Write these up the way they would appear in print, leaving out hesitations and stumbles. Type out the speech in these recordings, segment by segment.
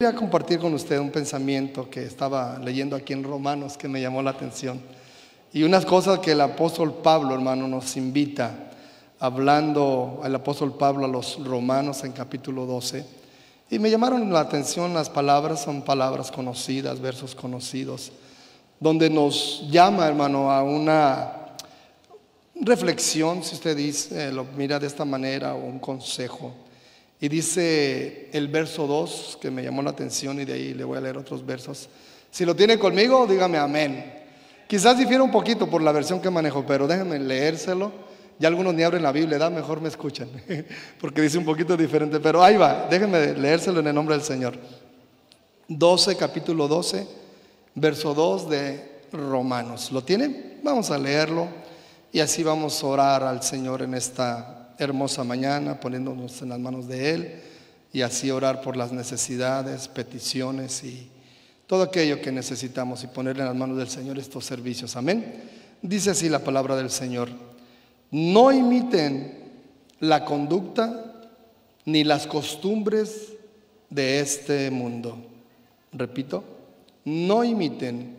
Voy a compartir con usted un pensamiento que estaba leyendo aquí en Romanos que me llamó la atención. Y unas cosas que el apóstol Pablo, hermano, nos invita, hablando el apóstol Pablo a los romanos en capítulo 12. Y me llamaron la atención las palabras, son palabras conocidas, versos conocidos, donde nos llama, hermano, a una reflexión, si usted dice, lo mira de esta manera, o un consejo. Y dice el verso 2 que me llamó la atención, y de ahí le voy a leer otros versos. Si lo tiene conmigo, dígame amén. Quizás difiera un poquito por la versión que manejo, pero déjenme leérselo. Ya algunos ni abren la Biblia, mejor me escuchan, porque dice un poquito diferente, pero ahí va, déjenme leérselo en el nombre del Señor. 12, capítulo 12, verso 2 de Romanos. ¿Lo tienen? Vamos a leerlo y así vamos a orar al Señor en esta hermosa mañana, poniéndonos en las manos de Él y así orar por las necesidades, peticiones y todo aquello que necesitamos, y poner en las manos del Señor estos servicios. Amén. Dice así la palabra del Señor: no imiten la conducta ni las costumbres de este mundo. Repito, no imiten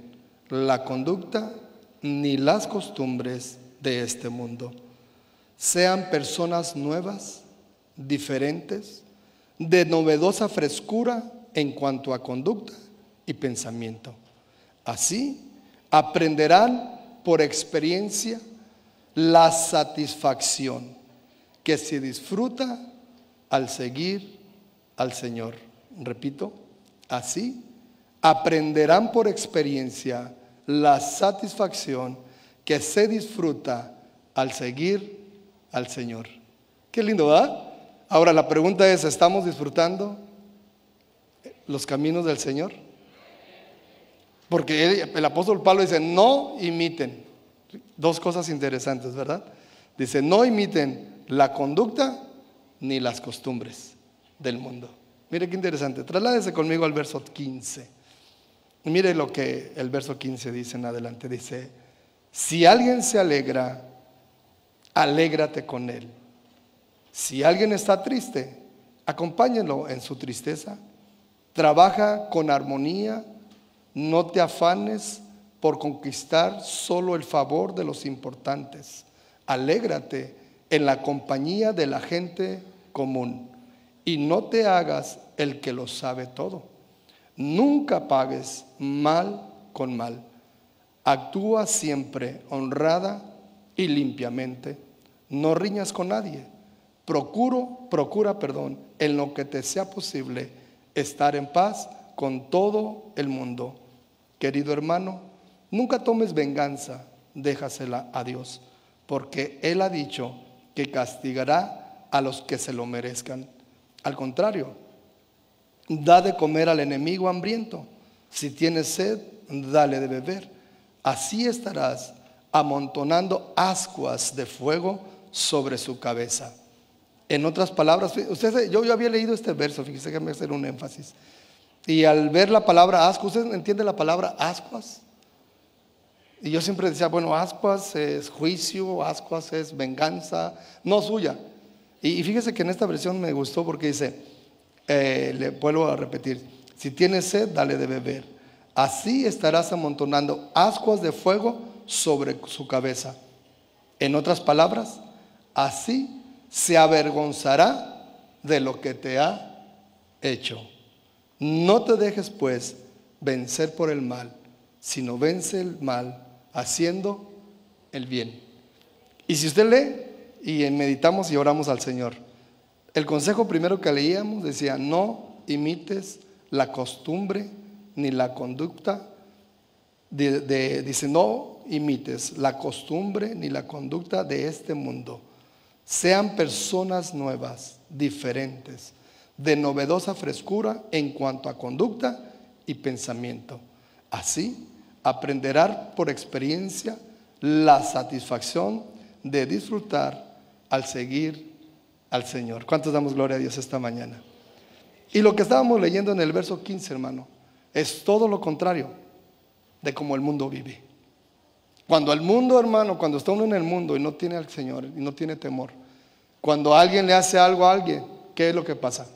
la conducta ni las costumbres de este mundo. Sean personas nuevas, diferentes, de novedosa frescura en cuanto a conducta y pensamiento. Así aprenderán por experiencia la satisfacción que se disfruta al seguir al Señor. Repito, así aprenderán por experiencia la satisfacción que se disfruta al seguir al Señor. Qué lindo, ¿verdad? Ahora la pregunta es: ¿estamos disfrutando los caminos del Señor? Porque el apóstol Pablo dice: no imiten. Dos cosas interesantes, ¿verdad? Dice: no imiten la conducta ni las costumbres del mundo. Mire qué interesante. Trasládese conmigo al verso 15. Mire lo que el verso 15 dice en adelante. Dice: si alguien se alegra, alégrate con él. Si alguien está triste, acompáñenlo en su tristeza. Trabaja con armonía. No te afanes por conquistar solo el favor de los importantes. Alégrate en la compañía de la gente común, y no te hagas el que lo sabe todo. Nunca pagues mal con mal. Actúa siempre honrada y limpiamente. No riñas con nadie. Procura, en lo que te sea posible, estar en paz con todo el mundo. Querido hermano, nunca tomes venganza, déjasela a Dios, porque Él ha dicho que castigará a los que se lo merezcan. Al contrario, da de comer al enemigo hambriento. Si tienes sed, dale de beber. Así estarás amontonando ascuas de fuego sobre su cabeza. En otras palabras, usted, yo había leído este verso, fíjese que me hace un énfasis, y al ver la palabra ascuas, ¿usted entiende la palabra ascuas? Y yo siempre decía, bueno, ascuas es juicio, ascuas es venganza, no suya. Y fíjese que en esta versión me gustó porque dice, le vuelvo a repetir, si tienes sed, dale de beber. Así estarás amontonando ascuas de fuego sobre su cabeza. En otras palabras, así se avergonzará de lo que te ha hecho. No te dejes pues vencer por el mal, sino vence el mal haciendo el bien. Y si usted lee y meditamos y oramos al Señor, el consejo primero que leíamos decía: no imites la costumbre ni la conducta dice no imites la costumbre ni la conducta de este mundo. Sean personas nuevas, diferentes, de novedosa frescura en cuanto a conducta y pensamiento. Así aprenderán por experiencia la satisfacción de disfrutar al seguir al Señor. ¿Cuántos damos gloria a Dios esta mañana? Y lo que estábamos leyendo en el verso 15, hermano, es todo lo contrario de cómo el mundo vive. Cuando el mundo, hermano, cuando está uno en el mundo y no tiene al Señor y no tiene temor, cuando alguien le hace algo a alguien, ¿qué es lo que pasa?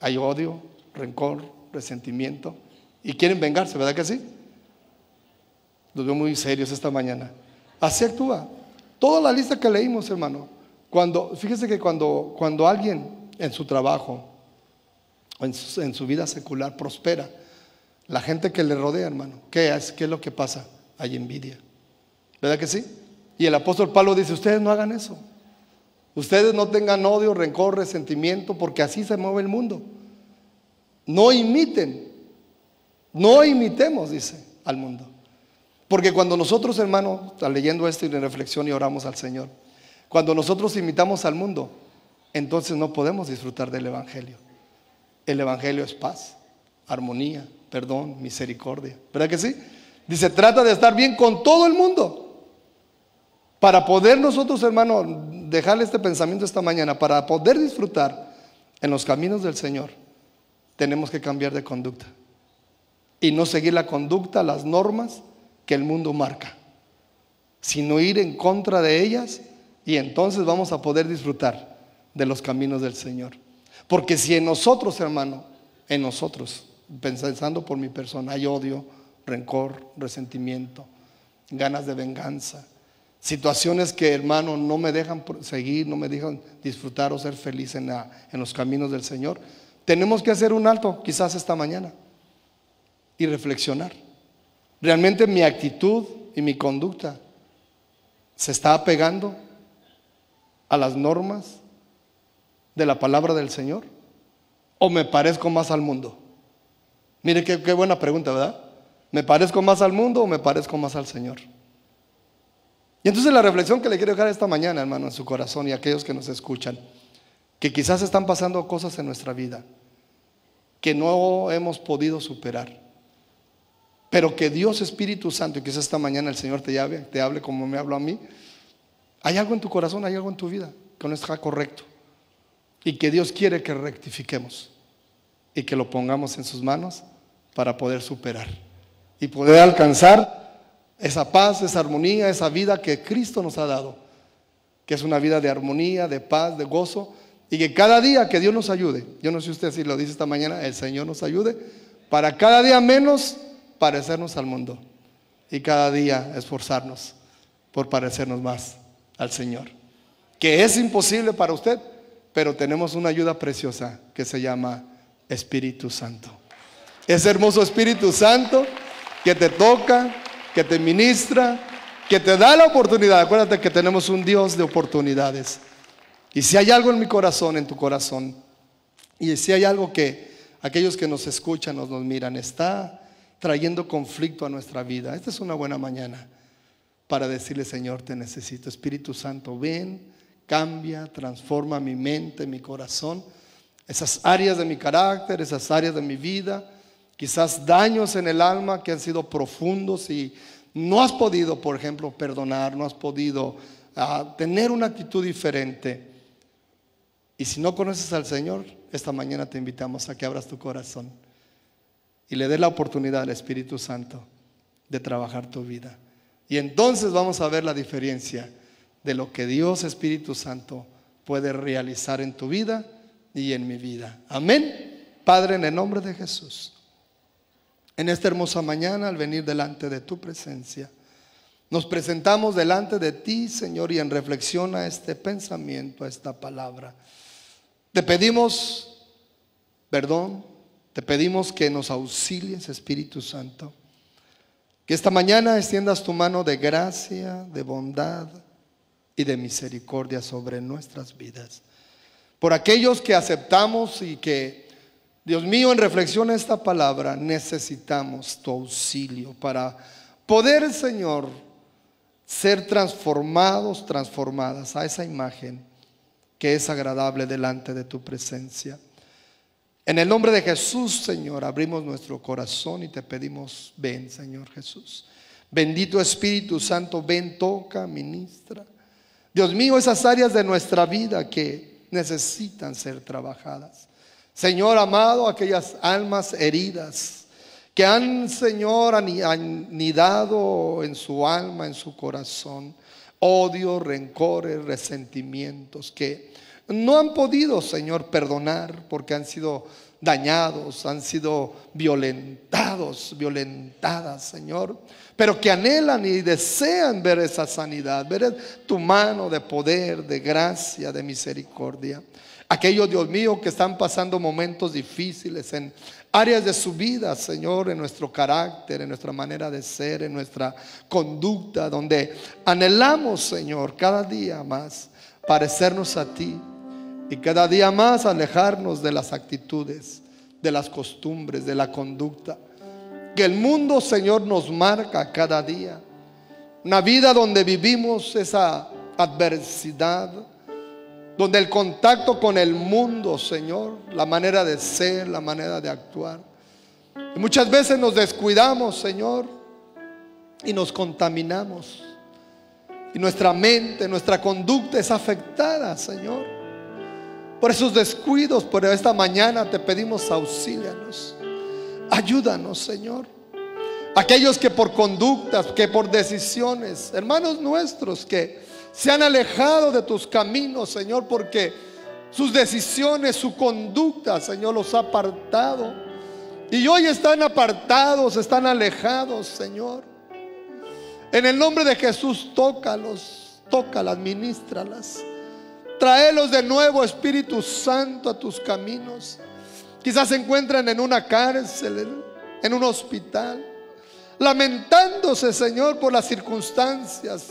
Hay odio, rencor, resentimiento y quieren vengarse, ¿verdad que sí? Los veo muy serios esta mañana. Así actúa. Toda la lista que leímos, hermano. Fíjese que cuando alguien en su trabajo, en su vida secular prospera, la gente que le rodea, hermano, ¿qué es lo que pasa? Hay envidia, ¿verdad que sí? Y el apóstol Pablo dice, ustedes no hagan eso. Ustedes no tengan odio, rencor, resentimiento, porque así se mueve el mundo. No imiten, no imitemos, dice, al mundo. Porque cuando nosotros, hermano, leyendo esto y en reflexión y oramos al Señor, cuando nosotros imitamos al mundo, entonces no podemos disfrutar del Evangelio. El Evangelio es paz, armonía, perdón, misericordia, ¿verdad que sí? Dice, trata de estar bien con todo el mundo. Para poder nosotros, hermano, dejarle este pensamiento esta mañana, para poder disfrutar en los caminos del Señor, tenemos que cambiar de conducta y no seguir la conducta, las normas que el mundo marca, sino ir en contra de ellas, y entonces vamos a poder disfrutar de los caminos del Señor. Porque si en nosotros, hermano, pensando por mi persona, hay odio, rencor, resentimiento, ganas de venganza, situaciones que, hermano, no me dejan seguir, no me dejan disfrutar o ser feliz en los caminos del Señor, tenemos que hacer un alto quizás esta mañana y reflexionar. ¿Realmente mi actitud y mi conducta se está apegando a las normas de la palabra del Señor? ¿O me parezco más al mundo? Mire qué buena pregunta, ¿verdad? ¿Me parezco más al mundo o me parezco más al Señor? Y entonces la reflexión que le quiero dejar esta mañana, hermano, en su corazón, y a aquellos que nos escuchan, que quizás están pasando cosas en nuestra vida que no hemos podido superar, pero que Dios Espíritu Santo, y quizás esta mañana el Señor te hable como me habló a mí, hay algo en tu corazón, hay algo en tu vida que no está correcto, y que Dios quiere que rectifiquemos y que lo pongamos en sus manos para poder superar y poder alcanzar esa paz, esa armonía, esa vida que Cristo nos ha dado, que es una vida de armonía, de paz, de gozo, y que cada día que Dios nos ayude, yo no sé usted si lo dice esta mañana, el Señor nos ayude para cada día menos parecernos al mundo y cada día esforzarnos por parecernos más al Señor, que es imposible para usted, pero tenemos una ayuda preciosa que se llama Espíritu Santo, ese hermoso Espíritu Santo que te toca, que te ministra, que te da la oportunidad. Acuérdate que tenemos un Dios de oportunidades. Y si hay algo en mi corazón, en tu corazón, y si hay algo que aquellos que nos escuchan, nos miran, está trayendo conflicto a nuestra vida, esta es una buena mañana para decirle, Señor, te necesito. Espíritu Santo, ven, cambia, transforma mi mente, mi corazón, esas áreas de mi carácter, esas áreas de mi vida, quizás daños en el alma que han sido profundos y no has podido, por ejemplo, perdonar, no has podido tener una actitud diferente. Y si no conoces al Señor, esta mañana te invitamos a que abras tu corazón y le des la oportunidad al Espíritu Santo de trabajar tu vida. Y entonces vamos a ver la diferencia de lo que Dios Espíritu Santo puede realizar en tu vida y en mi vida. Amén. Padre, en el nombre de Jesús, en esta hermosa mañana, al venir delante de tu presencia, nos presentamos delante de ti, Señor, y en reflexión a este pensamiento, a esta palabra, te pedimos perdón, te pedimos que nos auxilies, Espíritu Santo, que esta mañana extiendas tu mano de gracia, de bondad y de misericordia sobre nuestras vidas, por aquellos que aceptamos y que, Dios mío, en reflexión a esta palabra necesitamos tu auxilio para poder, Señor, ser transformados, transformadas a esa imagen que es agradable delante de tu presencia. En el nombre de Jesús, Señor, abrimos nuestro corazón y te pedimos, ven, Señor Jesús. Bendito Espíritu Santo, ven, toca, ministra. Dios mío, esas áreas de nuestra vida que necesitan ser trabajadas. Señor amado, aquellas almas heridas que han, Señor, anidado en su alma, en su corazón, odio, rencores, resentimientos que no han podido, Señor, perdonar porque han sido dañados, han sido violentados, violentadas, Señor, pero que anhelan y desean ver esa sanidad, ver tu mano de poder, de gracia, de misericordia. Aquellos, Dios mío, que están pasando momentos difíciles en áreas de su vida, Señor, en nuestro carácter, en nuestra manera de ser, en nuestra conducta, donde anhelamos, Señor, cada día más parecernos a ti y cada día más alejarnos de las actitudes, de las costumbres, de la conducta que el mundo, Señor, nos marca cada día. Una vida donde vivimos esa adversidad, donde el contacto con el mundo, Señor, la manera de ser, la manera de actuar. Y muchas veces nos descuidamos, Señor, y nos contaminamos. Y nuestra mente, nuestra conducta es afectada, Señor, por esos descuidos. Por esta mañana te pedimos, auxílianos, ayúdanos, Señor. Aquellos que por conductas, que por decisiones, hermanos nuestros que se han alejado de tus caminos, Señor, porque sus decisiones, su conducta, Señor, los ha apartado. Y hoy están apartados, están alejados, Señor. En el nombre de Jesús, tócalos, tócalas, ministralas. Tráelos de nuevo, Espíritu Santo, a tus caminos. Quizás se encuentran en una cárcel, en un hospital, lamentándose, Señor, por las circunstancias,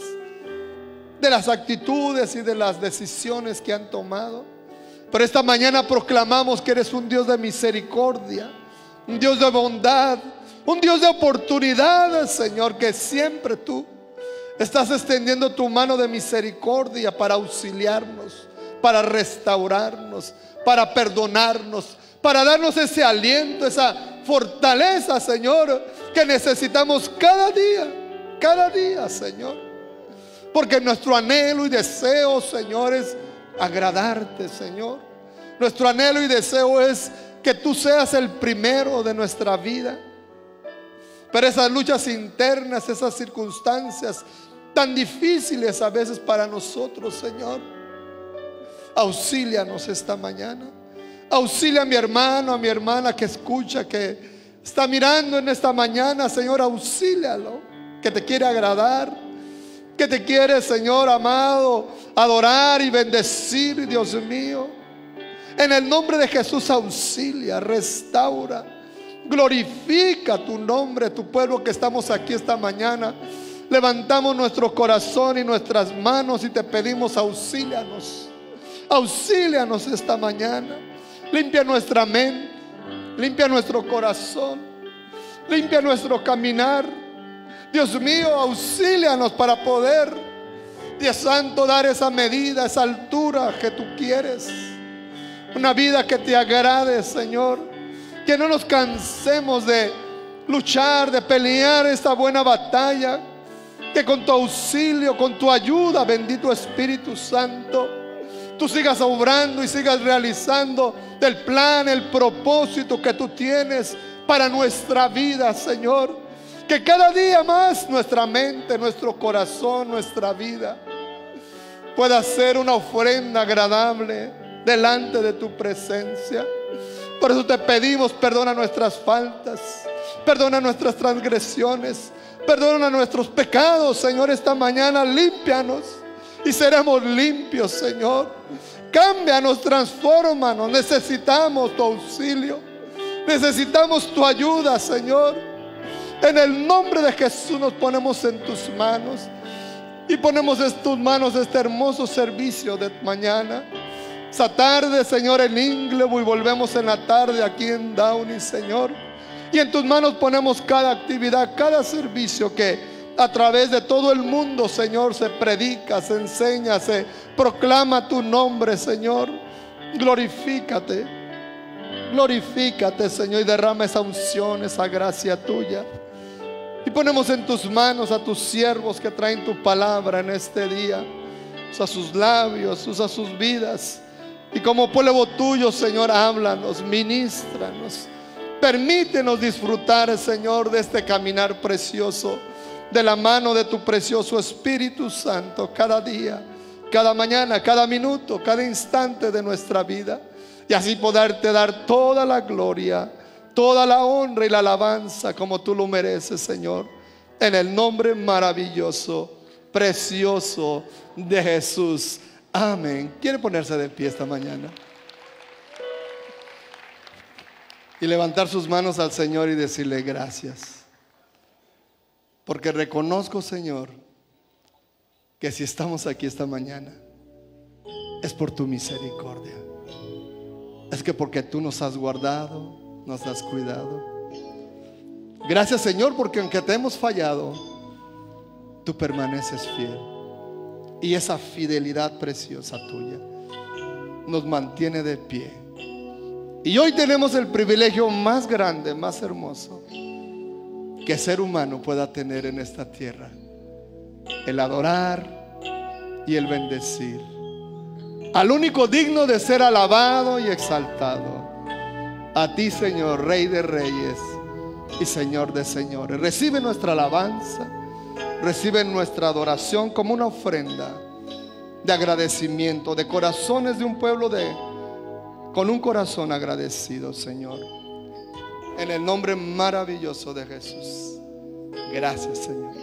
de las actitudes y de las decisiones que han tomado. Pero esta mañana proclamamos que eres un Dios de misericordia, un Dios de bondad, un Dios de oportunidades, Señor, que siempre tú estás extendiendo tu mano de misericordia para auxiliarnos, para restaurarnos, para perdonarnos, para darnos ese aliento, esa fortaleza, Señor, que necesitamos cada día, Señor. Porque nuestro anhelo y deseo, Señor, es agradarte, Señor. Nuestro anhelo y deseo es que tú seas el primero de nuestra vida. Pero esas luchas internas, esas circunstancias tan difíciles a veces para nosotros, Señor, auxílianos esta mañana. Auxilia a mi hermano, a mi hermana que escucha, que está mirando en esta mañana, Señor, auxílialo, que te quiere agradar, que te quiere, Señor amado, adorar y bendecir, Dios mío. En el nombre de Jesús, auxilia, restaura, glorifica tu nombre, tu pueblo que estamos aquí esta mañana. Levantamos nuestro corazón y nuestras manos y te pedimos, auxílianos. Auxílianos esta mañana. Limpia nuestra mente, limpia nuestro corazón, limpia nuestro caminar. Dios mío, auxílianos para poder, Dios Santo, dar esa medida, esa altura que tú quieres. Una vida que te agrade, Señor. Que no nos cansemos de luchar, de pelear esta buena batalla. Que con tu auxilio, con tu ayuda, bendito Espíritu Santo, tú sigas obrando y sigas realizando el plan, el propósito que tú tienes para nuestra vida, Señor. Que cada día más nuestra mente, nuestro corazón, nuestra vida pueda ser una ofrenda agradable delante de tu presencia. Por eso te pedimos, perdona nuestras faltas, perdona nuestras transgresiones, perdona nuestros pecados, Señor. Esta mañana límpianos y seremos limpios, Señor. Cámbianos, transfórmanos. Necesitamos tu auxilio, necesitamos tu ayuda, Señor. En el nombre de Jesús nos ponemos en tus manos y ponemos en tus manos este hermoso servicio de mañana. Esta tarde, Señor, en Inglewood, y volvemos en la tarde aquí en Downey, Señor. Y en tus manos ponemos cada actividad, cada servicio que a través de todo el mundo, Señor, se predica, se enseña, se proclama tu nombre, Señor. Glorifícate, glorifícate, Señor, y derrama esa unción, esa gracia tuya. Y ponemos en tus manos a tus siervos que traen tu palabra en este día. Usa sus labios, usa sus vidas. Y como pueblo tuyo, Señor, háblanos, ministranos. Permítenos disfrutar, Señor, de este caminar precioso, de la mano de tu precioso Espíritu Santo, cada día, cada mañana, cada minuto, cada instante de nuestra vida. y así poderte dar toda la gloria, toda la honra y la alabanza como tú lo mereces, Señor, en el nombre maravilloso, precioso de Jesús. Amén. ¿Quiere ponerse de pie esta mañana y levantar sus manos al Señor y decirle gracias? Porque reconozco, Señor, que si estamos aquí esta mañana es por tu misericordia. Es que porque tú nos has guardado, nos has cuidado. Gracias, Señor, porque aunque te hemos fallado, tú permaneces fiel. Y esa fidelidad preciosa tuya nos mantiene de pie. Y hoy tenemos el privilegio más grande, más hermoso que ser humano pueda tener en esta tierra: el adorar y el bendecir al único digno de ser alabado y exaltado, a ti, Señor, Rey de Reyes y Señor de Señores. Recibe nuestra alabanza, recibe nuestra adoración como una ofrenda de agradecimiento, de corazones de un pueblo con un corazón agradecido, Señor. En el nombre maravilloso de Jesús. Gracias, Señor.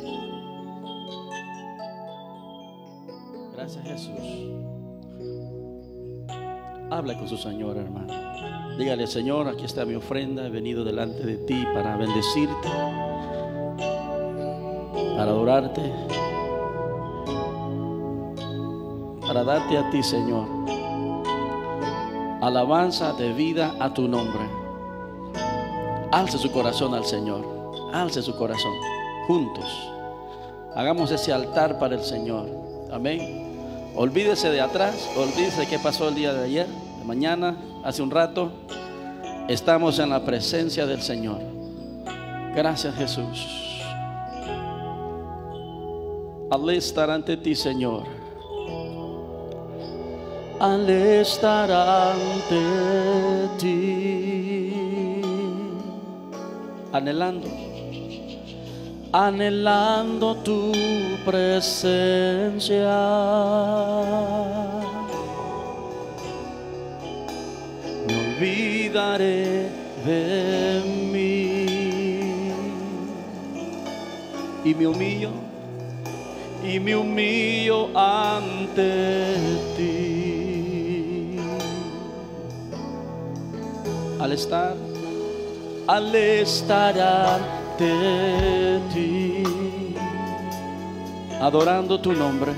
Gracias, Jesús. Habla con su Señor, hermano. Dígale: Señor, aquí está mi ofrenda, he venido delante de ti para bendecirte, para adorarte, para darte a ti, Señor, alabanza de vida a tu nombre. Alce su corazón al Señor, alce su corazón. Juntos hagamos ese altar para el Señor. Amén. Olvídese de atrás, olvídese de qué pasó el día de ayer, de mañana, hace un rato. Estamos en la presencia del Señor. Gracias, Jesús. Al estar ante ti, Señor, al estar ante ti, anhelando tu presencia, olvidaré de mí y me humillo ante ti. Al estar ante ti, adorando tu nombre,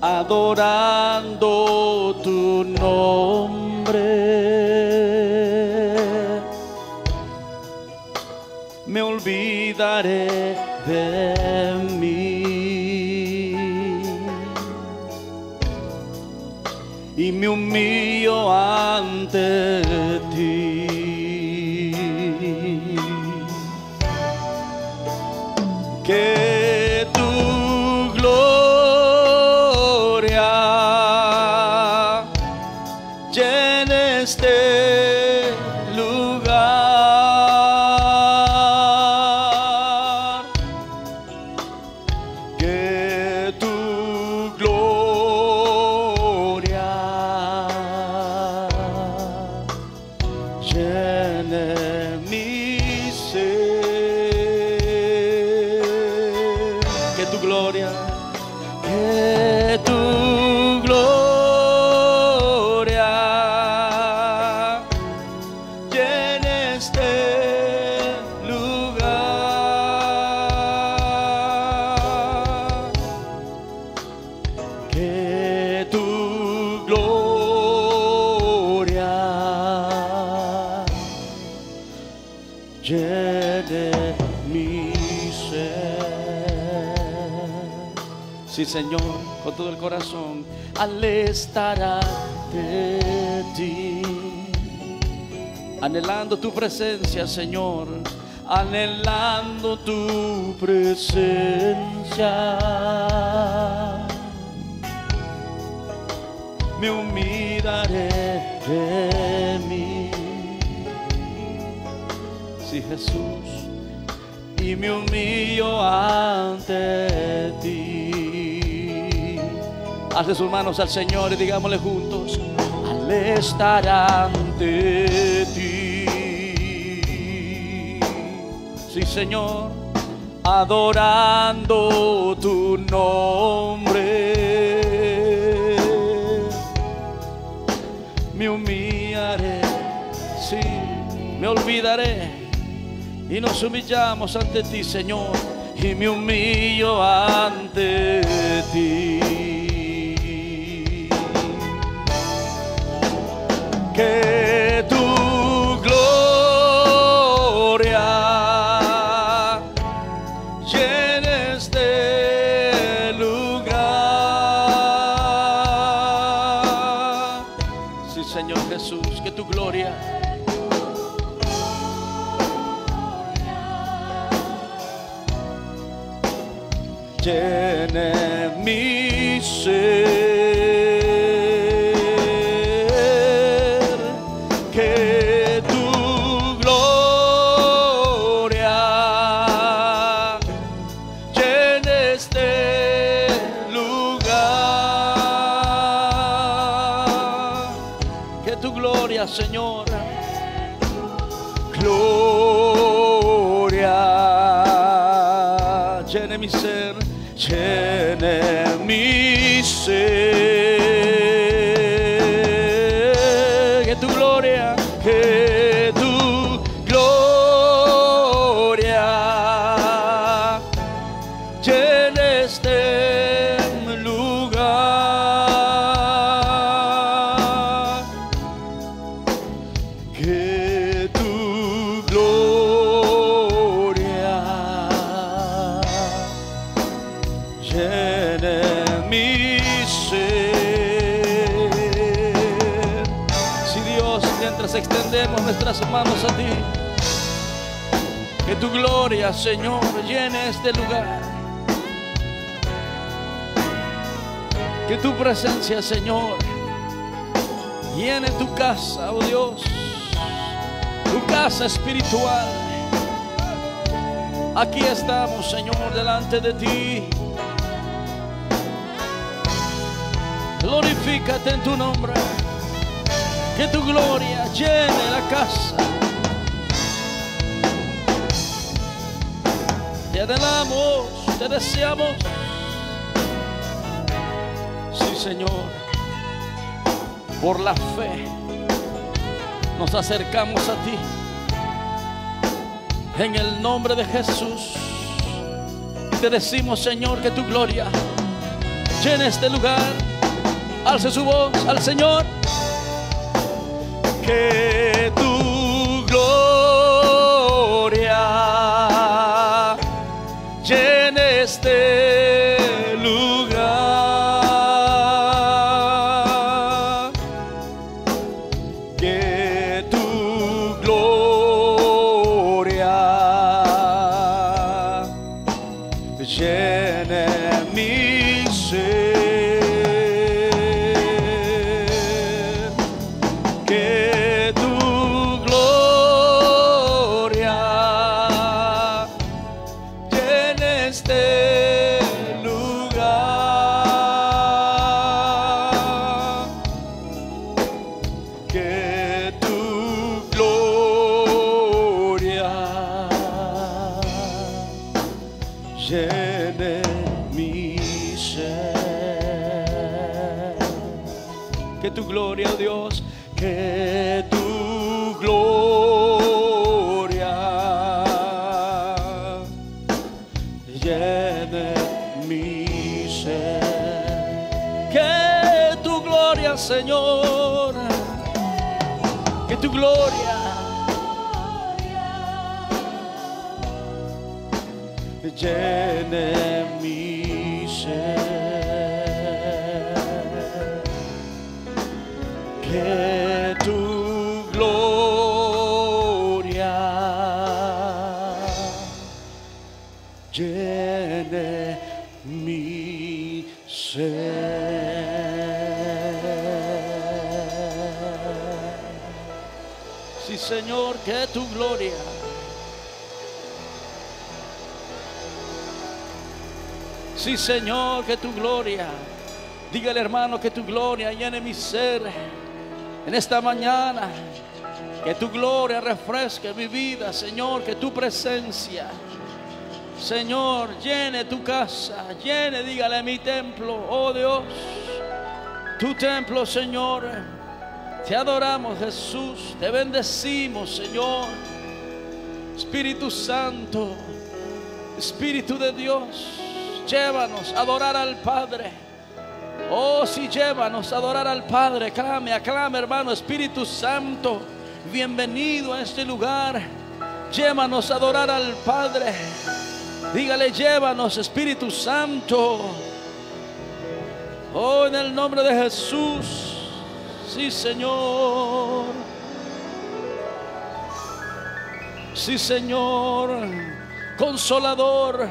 adorando tu nombre, me olvidaré de mí y me humillo ante ti. Que tu gloria Señor, con todo el corazón, al estar ante ti, anhelando tu presencia, Señor, anhelando tu presencia, me humillaré de mí, sí, Jesús, y me humillo ante ti. Alce sus manos al Señor y digámosle juntos: al de estar ante ti. Sí, Señor, adorando tu nombre, me humillaré, sí, me olvidaré, y nos humillamos ante ti, Señor, y me humillo ante ti. Que tu gloria llene este lugar. Sí, Señor Jesús, que tu gloria. Llene mi ser. Señor, gloria, llene mi ser, llene mi ser, que tu gloria llene este lugar. Que tu gloria llene mi ser. Si Dios, mientras extendemos nuestras manos a ti, que tu gloria, Señor, llene este lugar. Que tu presencia, Señor, llene tu casa, oh Dios, tu casa espiritual. Aquí estamos, Señor, delante de ti. Glorifícate en tu nombre. Que tu gloria llene la casa. Te anhelamos, te deseamos. Sí, Señor, por la fe nos acercamos a ti, en el nombre de Jesús. Te decimos, Señor, que tu gloria llene este lugar. Alce su voz al Señor. Que tu gloria llene este lugar. Llene mi ser, que tu gloria llene este lugar, que tu gloria llene mi ser. Que tu gloria, oh Dios, que tu gloria llene mi ser. Que tu gloria, Señor, que tu gloria llene. Que tu gloria llene mi ser. Sí, Señor, que tu gloria. Sí, Señor, que tu gloria. Dígale, hermano, que tu gloria llene mi ser. en esta mañana. Que tu gloria refresque mi vida, Señor. Que tu presencia, Señor, llene tu casa. Llene, dígale, mi templo, oh Dios. Tu templo, Señor. Te adoramos, Jesús. Te bendecimos, Señor. Espíritu Santo, Espíritu de Dios, llévanos a adorar al Padre. Oh, sí, llévanos a adorar al Padre. Clame, aclame, hermano. Espíritu Santo, bienvenido a este lugar. Llévanos a adorar al Padre. Dígale, llévanos, Espíritu Santo. Oh, en el nombre de Jesús. Sí, Señor. Sí, Señor. Consolador,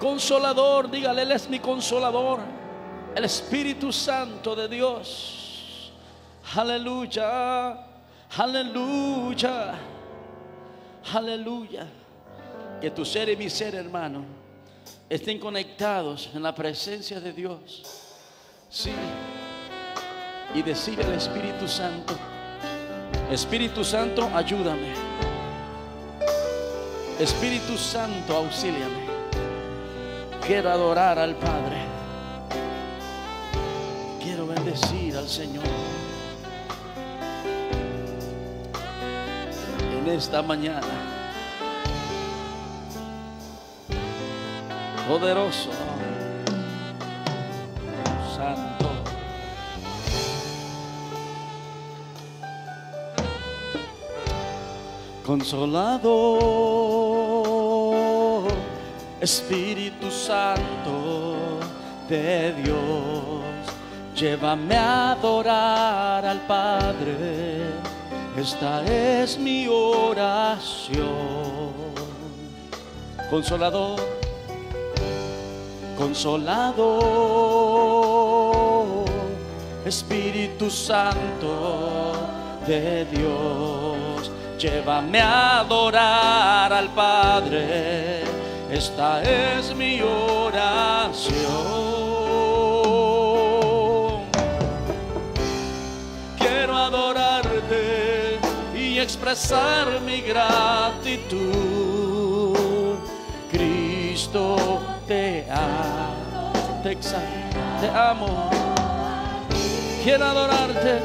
Consolador, dígale, Él es mi Consolador, el Espíritu Santo de Dios. Aleluya, aleluya, aleluya. Que tu ser y mi ser, hermano, estén conectados en la presencia de Dios. Sí, y decirle al Espíritu Santo, Espíritu Santo, ayúdame. Espíritu Santo, auxíliame. Quiero adorar al Padre. Quiero bendecir al Señor. En esta mañana, poderoso, Santo. Consolador, Espíritu Santo de Dios, llévame a adorar al Padre. Esta es mi oración. Consolador, Consolador, Espíritu Santo de Dios, llévame a adorar al Padre. Esta es mi oración. Quiero adorarte y expresar mi gratitud. Cristo, te amo, te exalto, te amo. Quiero adorarte,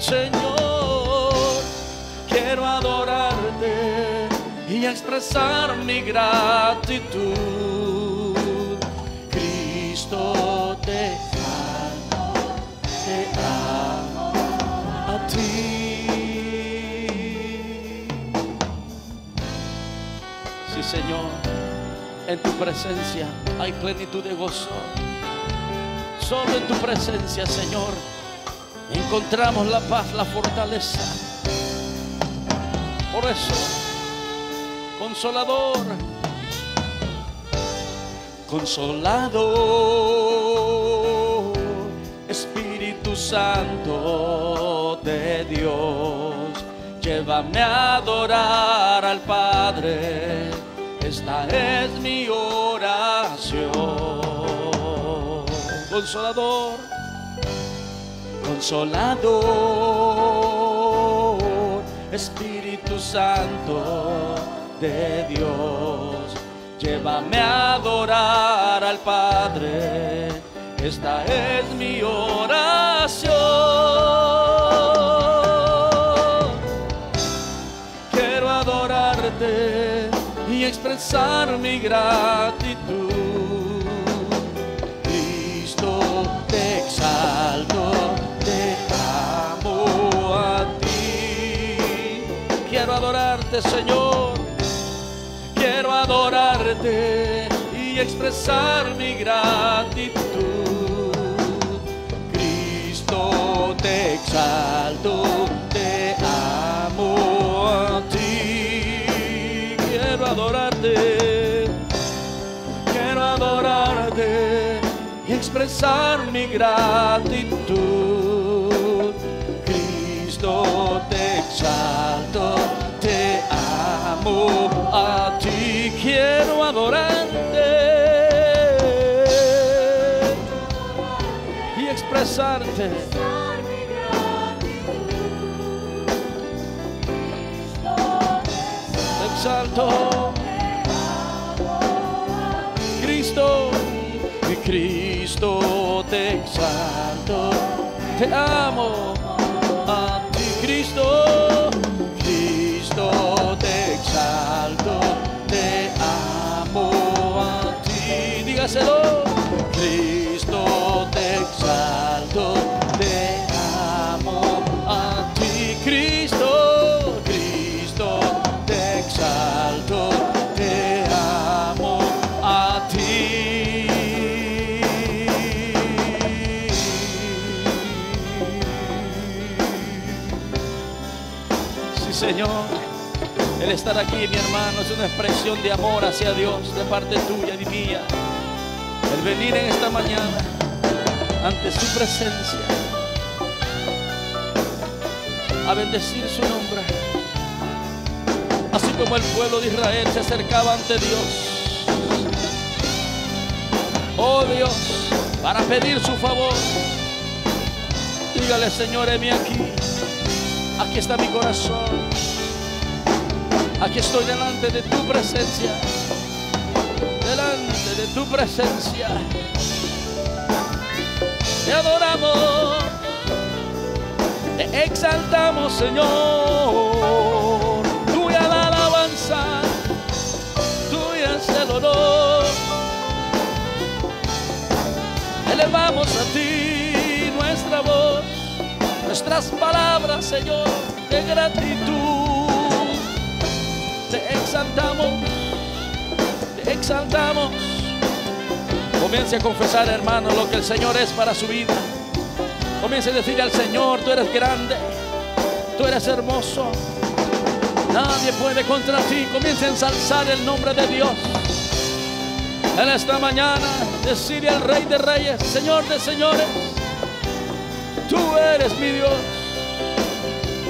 Señor. Quiero adorarte y expresar mi gratitud. Cristo, te amo a ti. Sí, Señor, en tu presencia hay plenitud de gozo. Solo en tu presencia, Señor, encontramos la paz, la fortaleza. Por eso, Consolador, Consolador, Espíritu Santo de Dios, llévame a adorar al Padre. Esta es mi oración. Consolador, Consolador, Espíritu Santo de Dios, llévame a adorar al Padre. Esta es mi oración. Quiero adorarte y expresar mi gratitud. Cristo, te exalto, te amo a ti. Quiero adorarte, Señor. Quiero adorarte y expresar mi gratitud. Cristo, te exalto, te amo a ti. Quiero adorarte. Quiero adorarte y expresar mi gratitud. Cristo, te exalto, te amo a ti. Quiero adorarte y expresarte exaltó. Cristo, mi Cristo, te exalto. Te amo a ti, Cristo. Cristo, te exalto. Te amo a ti. Dígaselo. Cristo, te exalto. Te amo a ti, Cristo. Cristo, te exalto. Te amo a ti. Sí, Señor. El estar aquí, mi hermano, es una expresión de amor hacia Dios de parte tuya y mía. El venir en esta mañana ante su presencia a bendecir su nombre, así como el pueblo de Israel se acercaba ante Dios, oh Dios, para pedir su favor. Dígale: Señor, heme aquí, aquí está mi corazón, aquí estoy delante de tu presencia. Delante de tu presencia te adoramos, te exaltamos, Señor. Tuya la alabanza, tuya es el honor. Elevamos a ti nuestra voz, nuestras palabras, Señor, de gratitud. Te exaltamos, exaltamos. Comience a confesar, hermano, lo que el Señor es para su vida. Comience a decirle al Señor: tú eres grande, tú eres hermoso, nadie puede contra ti. Comience a ensalzar el nombre de Dios. En esta mañana decirle al Rey de Reyes, Señor de Señores: tú eres mi Dios,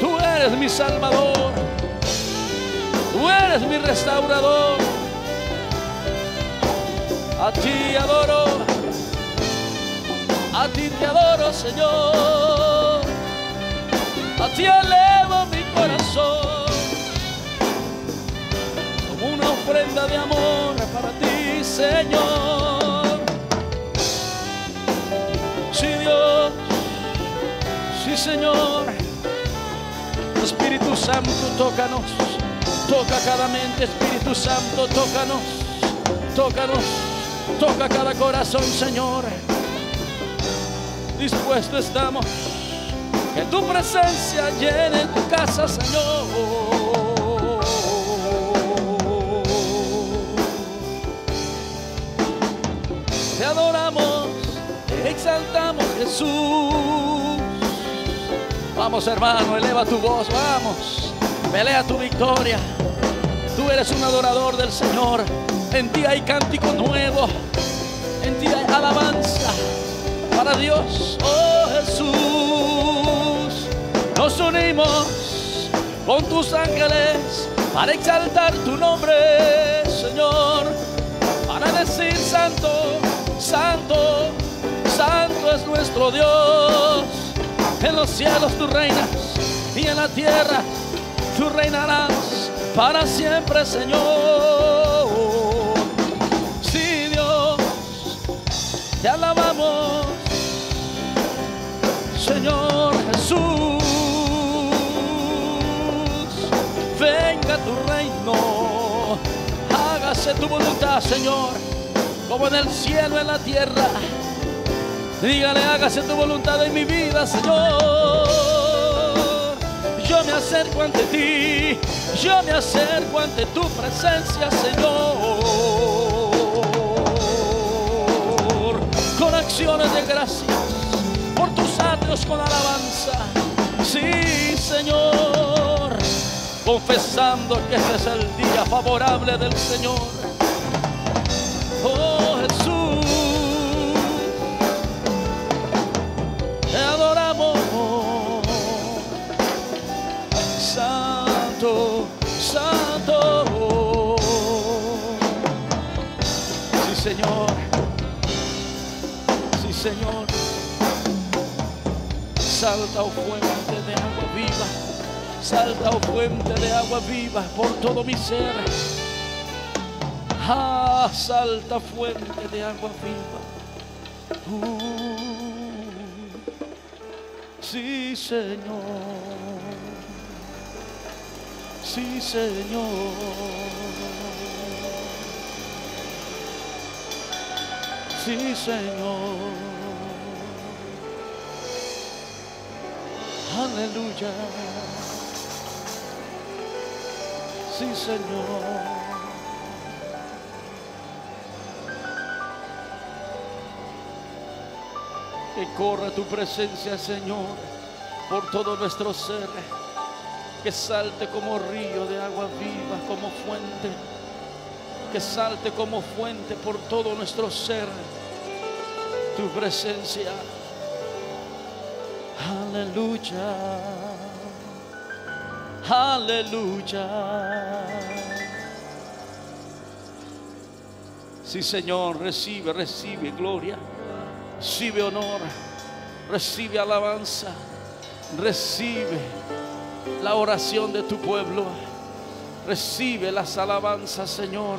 tú eres mi Salvador, tú eres mi restaurador. A ti adoro, a ti te adoro, Señor. A ti elevo mi corazón como una ofrenda de amor para ti, Señor. Sí, Dios, sí, Señor. Espíritu Santo, tócanos, toca cada mente. Espíritu Santo, tócanos, tócanos. Toca cada corazón, Señor. Dispuestos estamos, que tu presencia llene tu casa, Señor. Te adoramos, te exaltamos, Jesús. Vamos, hermano, eleva tu voz, vamos. Pelea tu victoria. Tú eres un adorador del Señor. En ti hay cántico nuevo, en ti hay alabanza para Dios, oh Jesús. Nos unimos con tus ángeles para exaltar tu nombre, Señor, para decir: santo, santo, santo es nuestro Dios. En los cielos tú reinas y en la tierra tú reinarás para siempre, Señor. Te alabamos, Señor Jesús. Venga tu reino, hágase tu voluntad, Señor, como en el cielo, en la tierra. Dígale: hágase tu voluntad en mi vida, Señor. Yo me acerco ante ti, yo me acerco ante tu presencia, Señor. Con acciones de gracias, por tus atrios con alabanza. Sí, Señor, confesando que este es el día favorable del Señor. Oh Jesús, te adoramos. Santo, santo. Sí, Señor. Señor, salta, oh fuente de agua viva, Salta, oh fuente de agua viva, por todo mi ser. Ah, salta, fuente de agua viva. Sí, Señor. Sí, Señor. Sí, Señor. Aleluya. Sí, Señor. Que corra tu presencia, Señor, por todo nuestro ser. Que salte como río de agua viva, como fuente. Que salte como fuente por todo nuestro ser. Tu presencia, aleluya, aleluya. Sí, Señor, recibe, recibe gloria, recibe honor, recibe alabanza, recibe la oración de tu pueblo, recibe las alabanzas, Señor,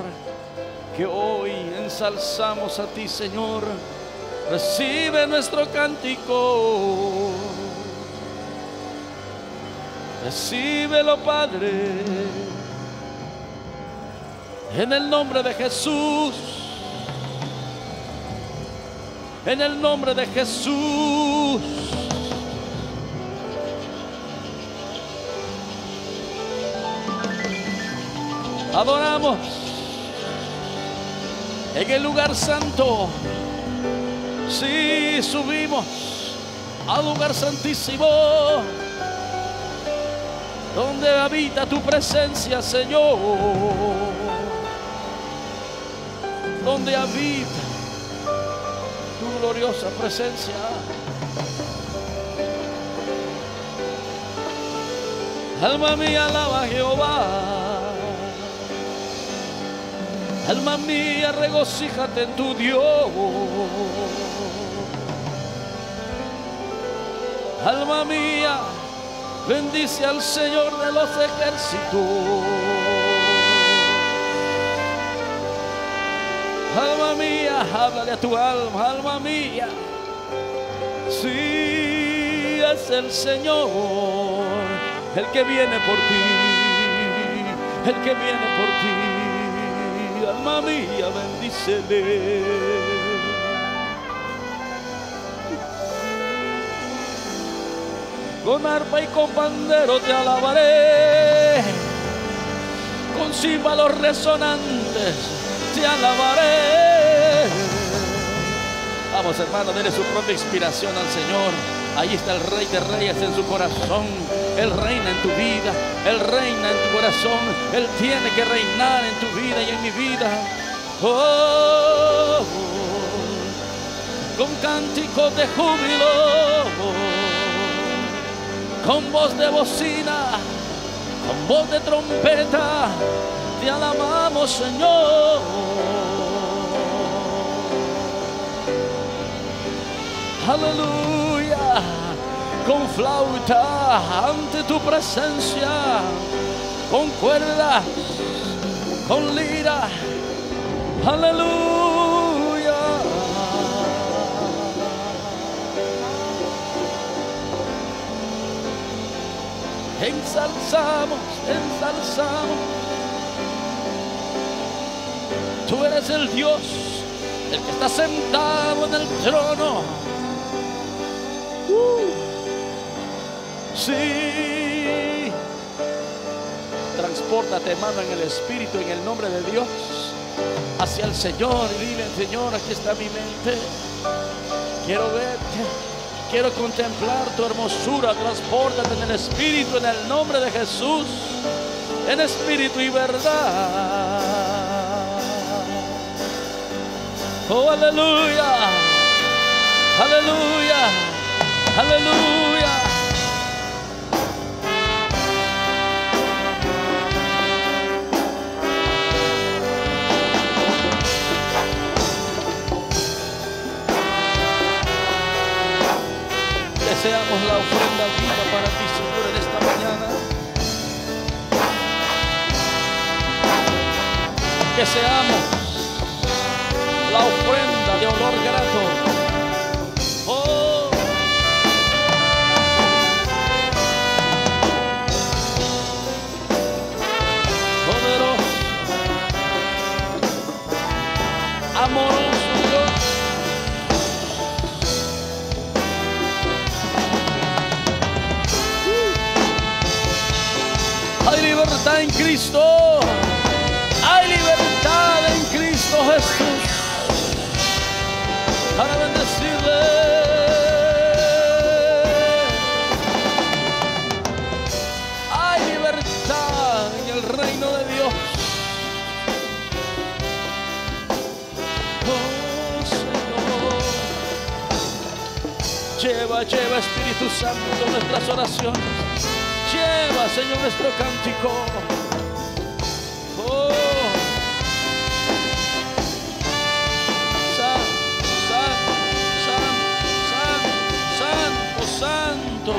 que hoy ensalzamos a ti, Señor. Recibe nuestro cántico, recíbelo, Padre, en el nombre de Jesús, en el nombre de Jesús. Adoramos en el lugar santo. Sí, subimos al lugar santísimo, donde habita tu presencia, Señor, donde habita tu gloriosa presencia. Alma mía, alaba a Jehová. Alma mía, regocíjate en tu Dios. Alma mía, bendice al Señor de los ejércitos. Alma mía, háblale a tu alma, alma mía. Sí, es el Señor el que viene por ti, el que viene por ti. Alma mía, bendícele. Con arpa y con pandero te alabaré, con címbalos resonantes te alabaré. Vamos, hermano, denle su propia inspiración al Señor. Ahí está el Rey de Reyes en su corazón. Él reina en tu vida, Él reina en tu corazón. Él tiene que reinar en tu vida y en mi vida. Oh, oh. Con cánticos de júbilo, con voz de bocina, con voz de trompeta, te alabamos, Señor. Aleluya. Con flauta ante tu presencia, con cuerdas, con lira. Aleluya. Ensalzamos, ensalzamos. Tú eres el Dios, el que está sentado en el trono. Sí. Transpórtate, hermano, en el Espíritu, en el nombre de Dios, hacia el Señor y dile: Señor, aquí está mi mente. Quiero verte. Quiero contemplar tu hermosura. Transpórtate en el Espíritu, en el nombre de Jesús, en Espíritu y verdad. Oh, aleluya, aleluya, aleluya. Seamos la ofrenda viva para ti, Señor, en esta mañana. que seamos la ofrenda de olor grato. Oh. Poderoso, amoroso Dios. Hay libertad en Cristo. Hay libertad en Cristo Jesús para bendecirle. Hay libertad en el reino de Dios. Oh Señor, lleva Espíritu Santo nuestras oraciones. Lleva, Señor, nuestro cántico. Santo,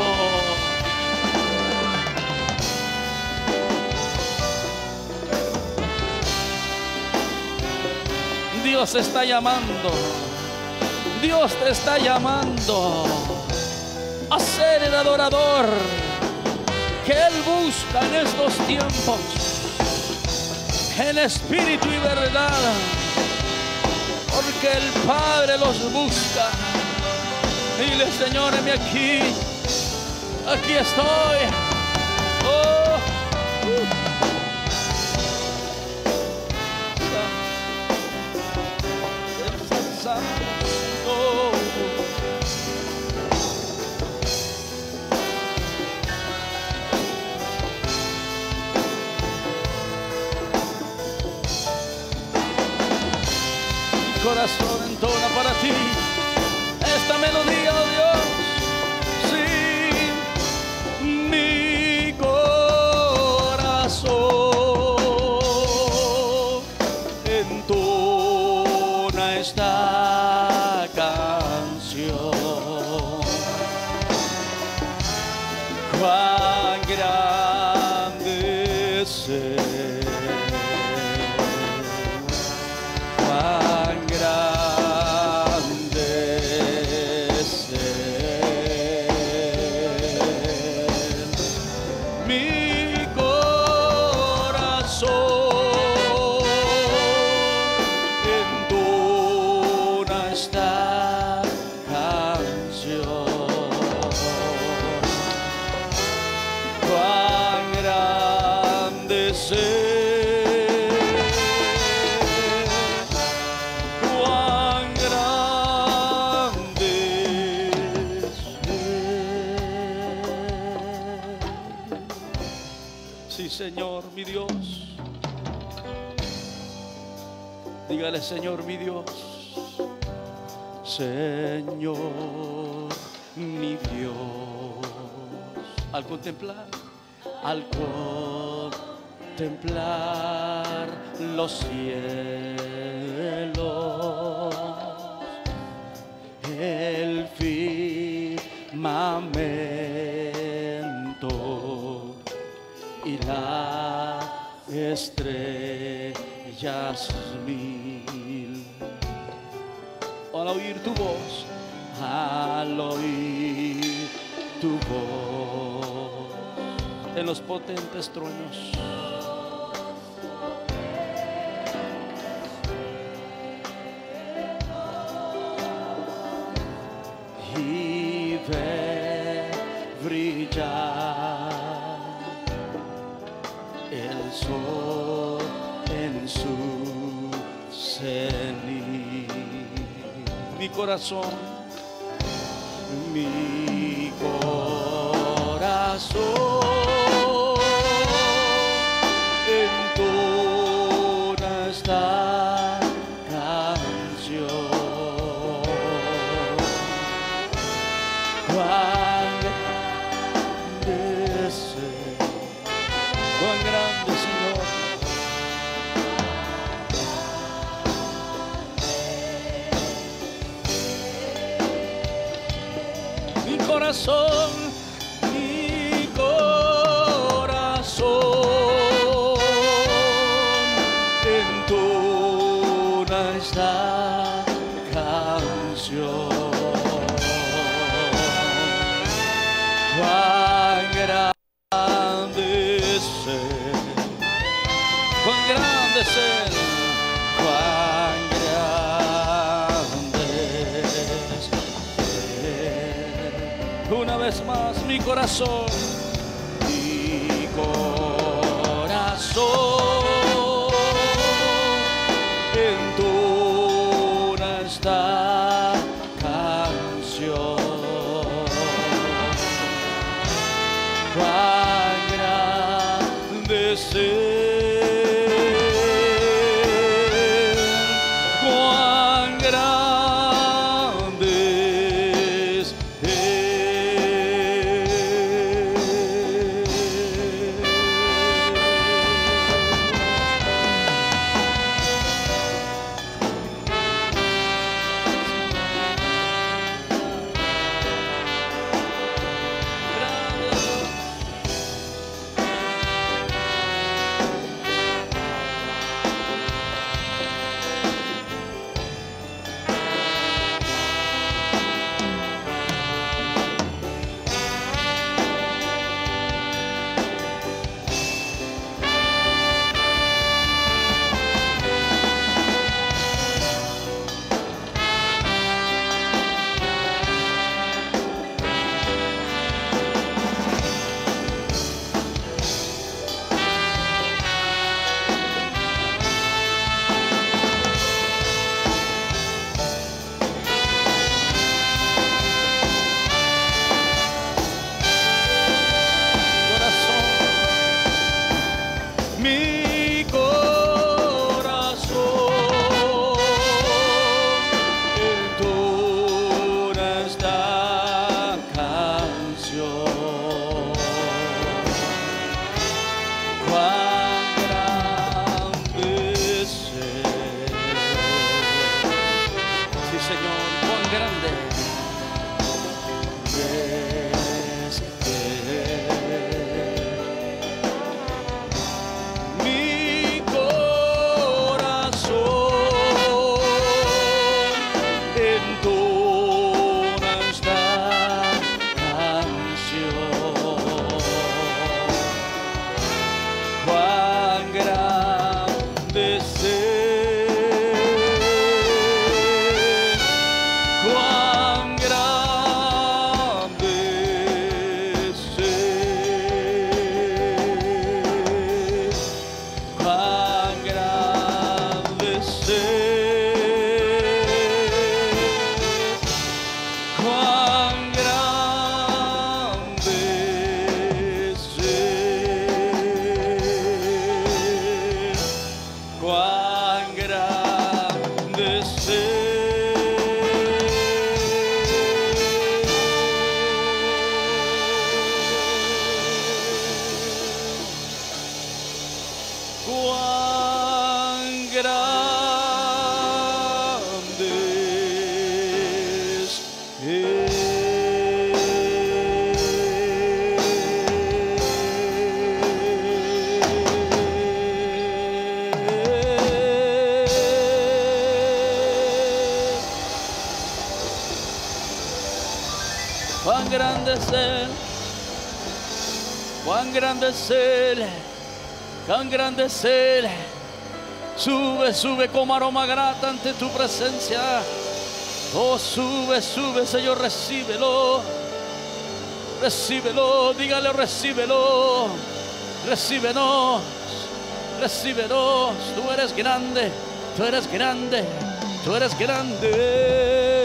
Dios está llamando. Dios te está llamando a ser el adorador que Él busca en estos tiempos, en espíritu y verdad, porque el Padre los busca. Dile, Señor, heme aquí. Aquí estoy. Oh. Oh. Mi corazón entona para ti esta melodía, oh Dios. Sí, mi corazón entona esta canción. Cuán grande es Él. Cuán grande. Señor, mi Dios. Dígale, Señor, mi Dios. Señor, mi Dios. Al contemplar los cielos, el firmamento y las estrellas mil. Al oír tu voz, en los potentes truenos, y ve brillar el sol en su cenit. Mi corazón entona esta canción. Cuán grande, Señor. Mi corazón, en tu es la canción. Cuán grande es Él, cuán grande es Él. Una vez más, mi corazón, en tu una está canción. Cuán grande es Él. Cuán grande es Él, cuán grande es Él, cuán grande es Él. Sube, sube como aroma grata ante tu presencia. Oh, sube, sube, Señor, recíbelo, recíbelo, dígale, recíbelo, recíbenos, recíbenos. Tú eres grande, tú eres grande, tú eres grande.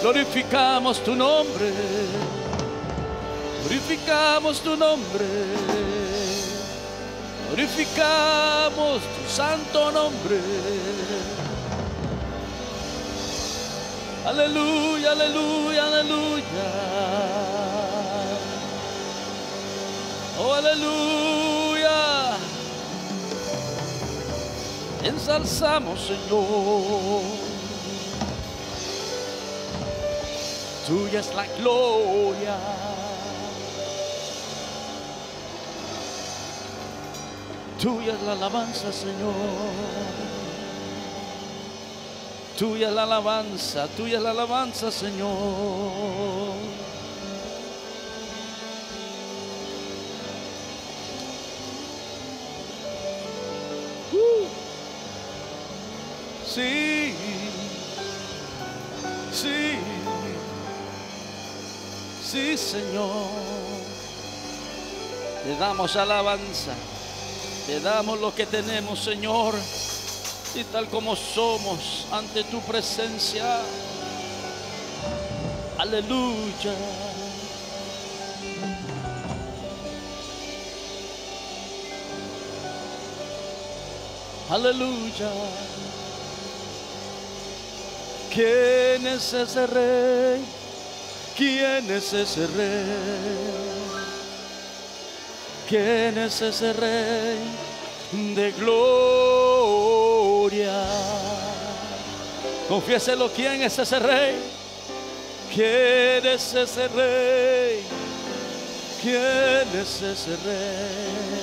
Glorificamos tu nombre, glorificamos tu nombre, glorificamos tu santo nombre. Aleluya, aleluya, aleluya. Oh, aleluya. Ensalzamos, Señor. Tuya es la gloria, Tuya es la alabanza, Señor. Tuya es la alabanza, tuya es la alabanza, Señor. Sí, sí, sí, Señor. Te damos alabanza. Te damos lo que tenemos, Señor, y tal como somos ante tu presencia. Aleluya. Aleluya. ¿Quién es ese Rey? ¿Quién es ese Rey? ¿Quién es ese Rey de gloria? Confiéselo, ¿quién es ese Rey? ¿Quién es ese Rey? ¿Quién es ese Rey?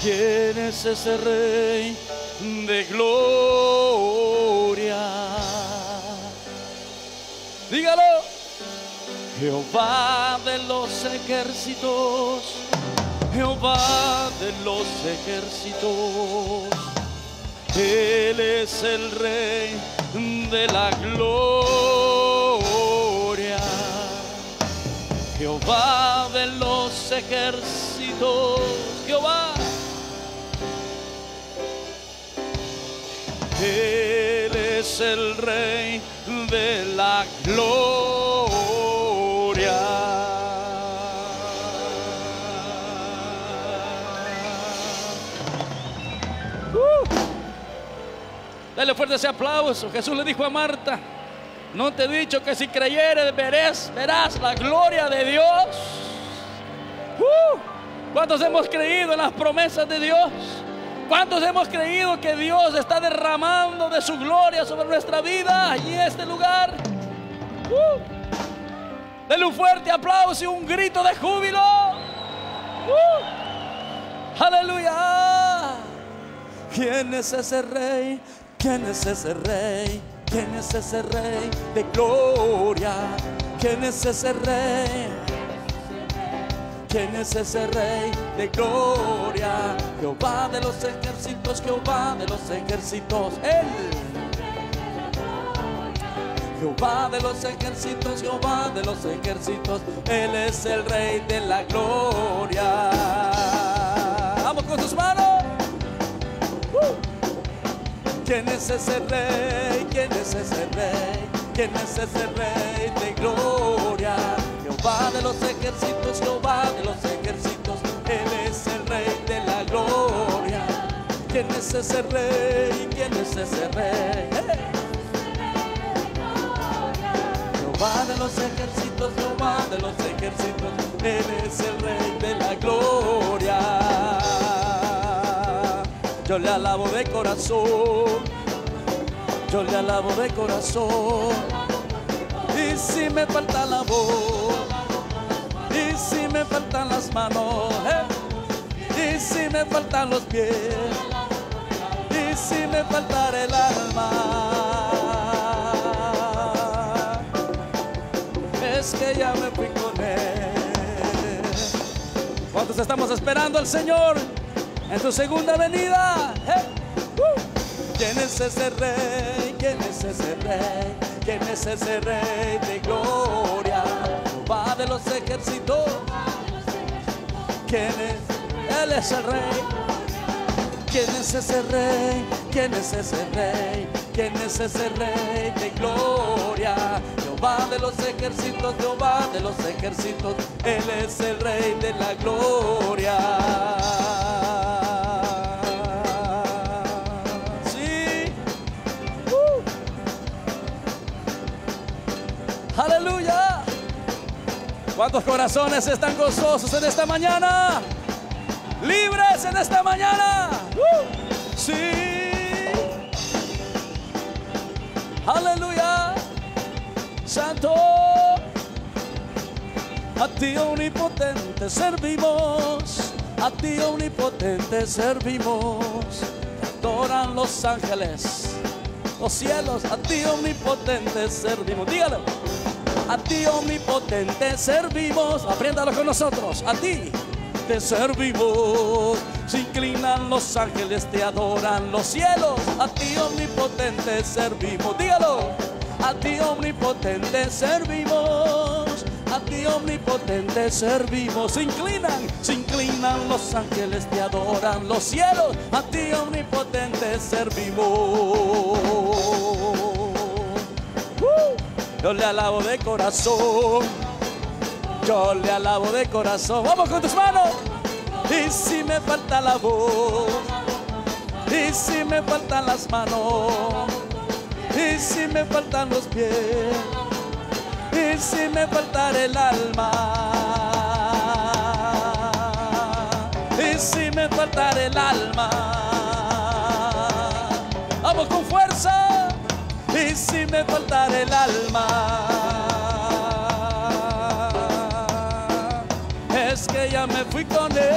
¿Quién es ese Rey de gloria? Dígalo. Jehová de los ejércitos, Jehová de los ejércitos, Él es el Rey de la gloria. Jehová de los ejércitos, Jehová, Él es el Rey de la gloria. Dale fuerte ese aplauso. Jesús le dijo a Marta: no te he dicho que si creyeres verás la gloria de Dios. ¿Cuántos hemos creído en las promesas de Dios? ¿Cuántos hemos creído que Dios está derramando de su gloria sobre nuestra vida y este lugar? Dale un fuerte aplauso y un grito de júbilo. Aleluya. ¿Quién es ese Rey? ¿Quién es ese Rey? ¿Quién es ese Rey de gloria? ¿Quién es ese Rey? ¿Quién es ese Rey de gloria? Jehová de los ejércitos, Jehová de los ejércitos, Él. Jehová de los ejércitos, Jehová de los ejércitos, Él es el Rey de la gloria. Vamos con sus manos. ¿Quién es ese Rey? ¿Quién es ese Rey? ¿Quién es ese Rey de gloria? Jehová de los ejércitos, Jehová de los ejércitos, Él es el Rey de la gloria. ¿Quién es ese Rey? ¿Quién es ese Rey? Jehová de los ejércitos, Jehová de los ejércitos, Él es el Rey de la gloria. Yo le alabo de corazón, yo le alabo de corazón, y si me falta la voz, y si me faltan las manos, y si me faltan los pies, y si me faltara el alma, es que ya me fui con Él. ¿Cuántos estamos esperando al Señor en su segunda venida? ¿Quién es ese Rey? ¿Quién es ese Rey? ¿Quién es ese Rey de gloria? Jehová de los ejércitos. ¿Quién es? Él es el Rey. ¿Quién es ese Rey? ¿Quién es ese Rey? ¿Quién es ese Rey de gloria? Jehová de los ejércitos, Jehová de los ejércitos, Él es el Rey de la gloria. Aleluya. ¿Cuántos corazones están gozosos en esta mañana? Libres en esta mañana. Sí. Aleluya. Santo, a ti omnipotente servimos, a ti omnipotente servimos. Te adoran los ángeles, los cielos, a ti omnipotente servimos. Dígalo, a ti omnipotente servimos. Apréndalo con nosotros, a ti te servimos. Se inclinan los ángeles, te adoran los cielos, a ti omnipotente servimos. Dígalo, a ti omnipotente servimos. A ti omnipotente servimos. Se inclinan los ángeles, te adoran los cielos, a ti omnipotente servimos. Yo le alabo de corazón, yo le alabo de corazón. Vamos con tus manos. Y si me falta la voz, y si me faltan las manos, y si me faltan los pies, y si me faltara el alma, y si me faltara el alma, vamos con fuerza. Y si me faltara el alma, es que ya me fui con él.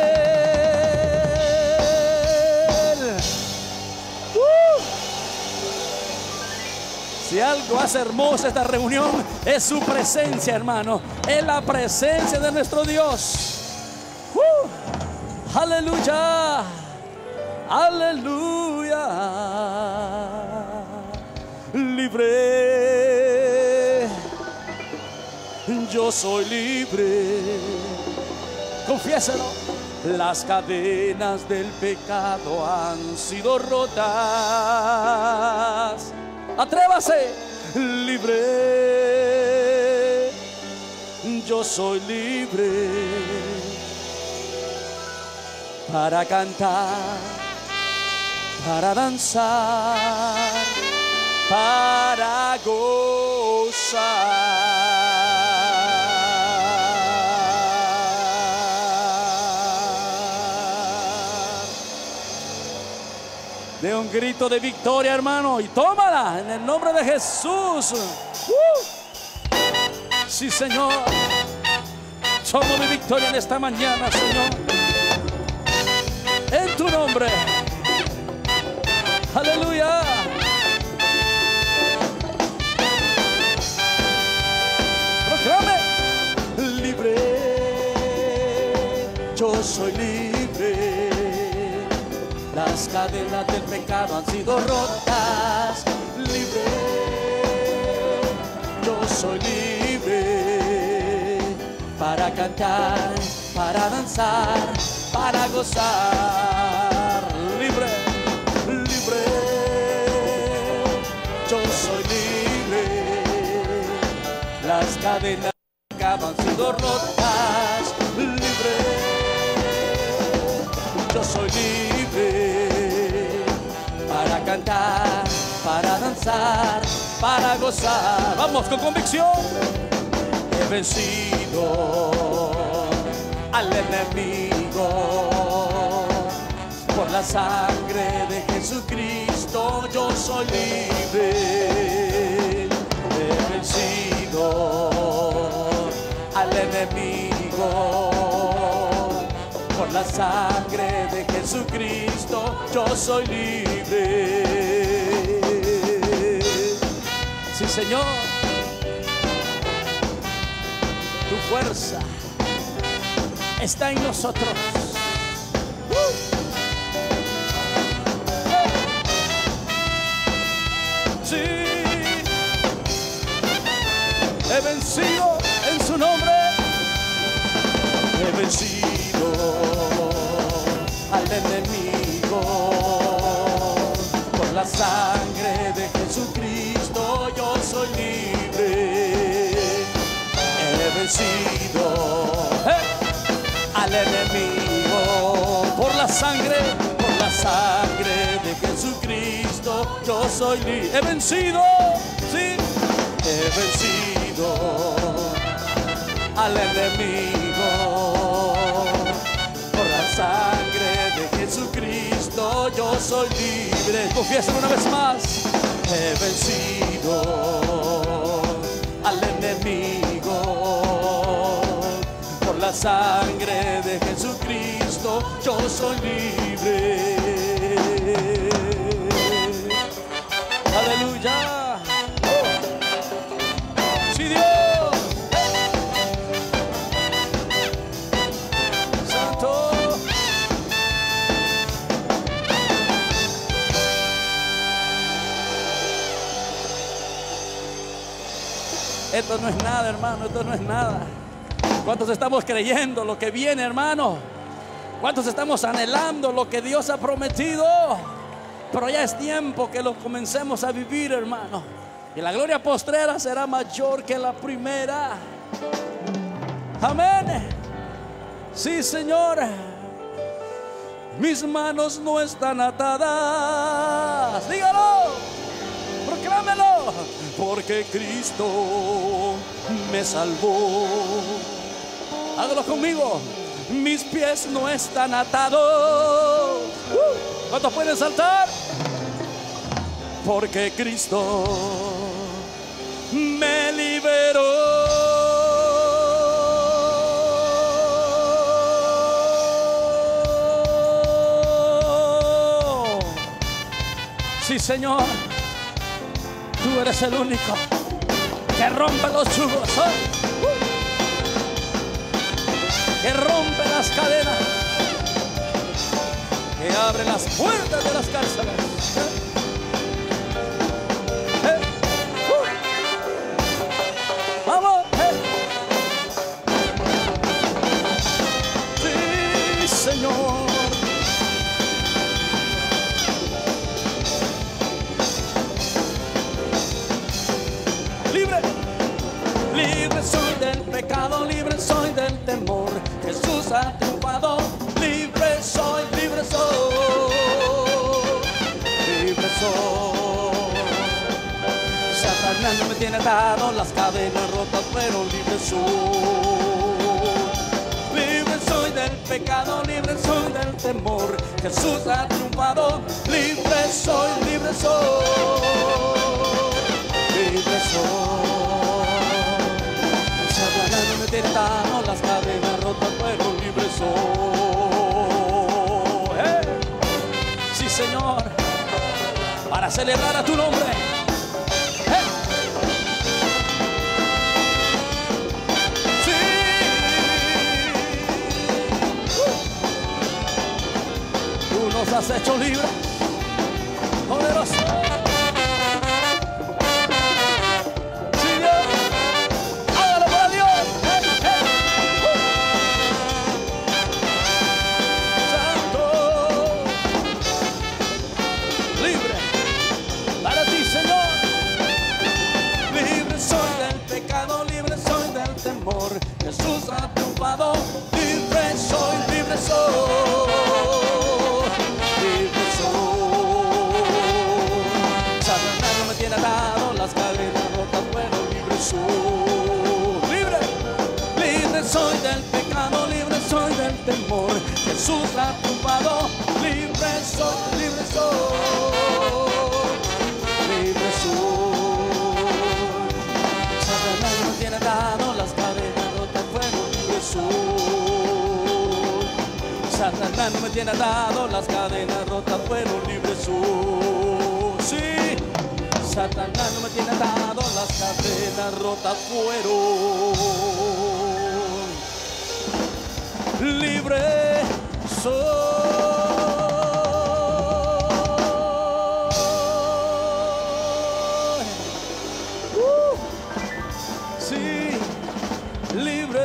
Si algo hace hermosa esta reunión es su presencia, hermano. Es la presencia de nuestro Dios. Aleluya, aleluya. Libre, yo soy libre. Confiéselo. Las cadenas del pecado han sido rotas. Atrévase. Libre, yo soy libre para cantar, para danzar, para gozar. De un grito de victoria, hermano, y tómala en el nombre de Jesús. Sí, Señor, somos de victoria en esta mañana, Señor, en tu nombre. Aleluya. Yo soy libre, las cadenas del pecado han sido rotas. Libre, yo soy libre para cantar, para danzar, para gozar. Libre, libre, yo soy libre, las cadenas del pecado han sido rotas. Libre, yo soy libre para cantar, para danzar, para gozar. Vamos con convicción. He vencido al enemigo por la sangre de Jesucristo. Yo soy libre. He vencido al enemigo por la sangre de Jesucristo. Yo soy libre. Sí, Señor. Tu fuerza está en nosotros. Sí, he vencido en su nombre. He vencido al enemigo por la sangre de Jesucristo. Yo soy libre. He vencido al enemigo por la sangre, por la sangre de Jesucristo. Yo soy libre. He vencido, sí, he vencido al enemigo por la sangre de Jesucristo. Yo soy libre. Confiésalo una vez más. He vencido al enemigo por la sangre de Jesucristo. yo soy libre. Aleluya. Oh. Sí, Dios. Santo. Esto no es nada, hermano, esto no es nada. ¿Cuántos estamos creyendo lo que viene, hermano? ¿Cuántos estamos anhelando lo que Dios ha prometido? Pero ya es tiempo que lo comencemos a vivir, hermano. Y la gloria postrera será mayor que la primera. Amén. Sí, Señor. Mis manos no están atadas. Dígalo. Proclámelo. Porque Cristo me salvó. Hágalo conmigo. Mis pies no están atados. ¿Cuántos pueden saltar? Porque Cristo me liberó. Sí, Señor. Tú eres el único que rompe los yugos. Que rompe las cadenas, que abre las puertas de las cárceles. Vamos. Sí, Señor. Libre, libre soy del pecado, libre soy del temor. Jesús ha triunfado, libre soy, libre soy, libre soy. Satanás no me tiene atado, las cadenas rotas, pero libre soy del pecado, libre soy del temor. Jesús ha triunfado, libre soy, libre soy, libre soy. Satanás no me tiene atado, las cadenas pero libre soy. Sí, Señor, para celebrar a tu nombre. Sí, tú nos has hecho libres, poderoso. Jesús ha triunfado, libre soy, libre soy, libre soy. Satanás no me tiene atado, las cadenas rotas, pero libre soy. Libre, libre soy del pecado, libre soy del temor. Jesús ha triunfado, libre soy, libre soy, libre soy. Satanás no me tiene atado, Satanás no me tiene atado, las cadenas rotas, pero libre soy. Sí, Satanás no me tiene atado, las cadenas rotas fueron. Libre soy. Sí, libre.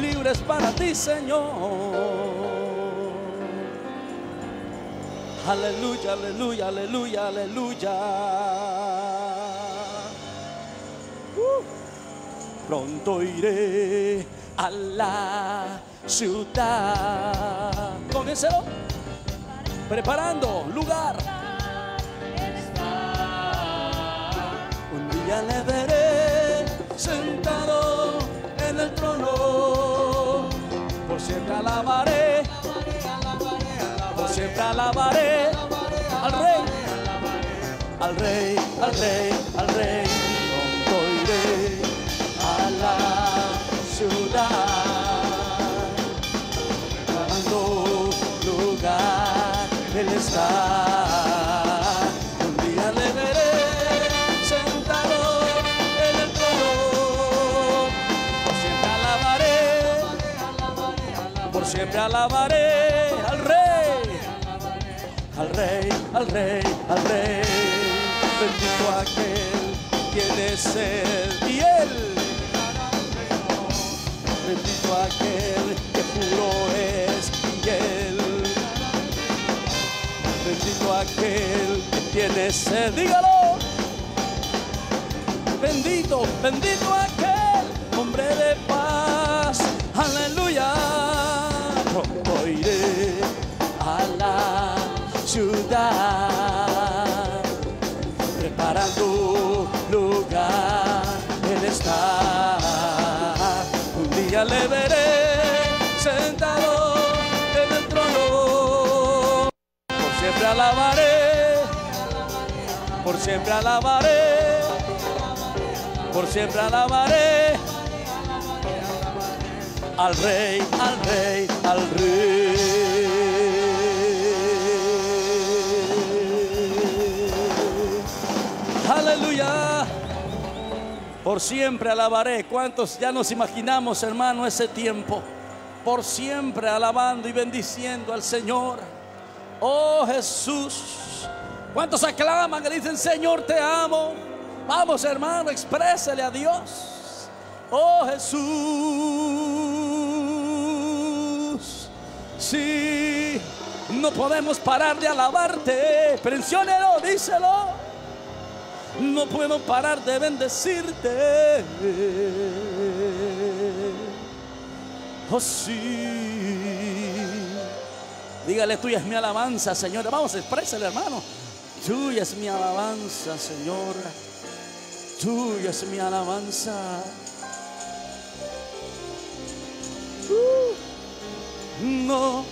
Libres para ti, Señor. Aleluya, aleluya, aleluya, aleluya. Pronto iré a la ciudad. Comiéncelo. Preparando lugar. Un día le veré sentado en el trono. Por siempre alabaré, por siempre alabaré al Rey, al Rey, al Rey, al Rey. Pronto iré a la ciudad por siempre alabaré al Rey, al Rey, al Rey, al Rey. Bendito aquel, quien es Él y Él. Bendito aquel, que puro es y Él. Bendito aquel, quien es Él, dígalo. Bendito, bendito aquel, hombre de paz. Aleluya. Como iré a la ciudad, preparando lugar, Él está. Un día le veré sentado en el trono. Por siempre alabaré, por siempre alabaré, por siempre alabaré al Rey, al Rey, al Rey. Aleluya. Por siempre alabaré. ¿Cuántos ya nos imaginamos, hermano, ese tiempo? Por siempre alabando y bendiciendo al Señor. Oh Jesús. ¿Cuántos aclaman que dicen, Señor, te amo? Vamos, hermano, exprésale a Dios. Oh Jesús, sí, no podemos parar de alabarte. Presiónelo, díselo. No puedo parar de bendecirte. Oh sí, dígale, tuya es mi alabanza, Señor. Vamos, exprésale, hermano. Tuya es mi alabanza, Señor. Tuya es mi alabanza. No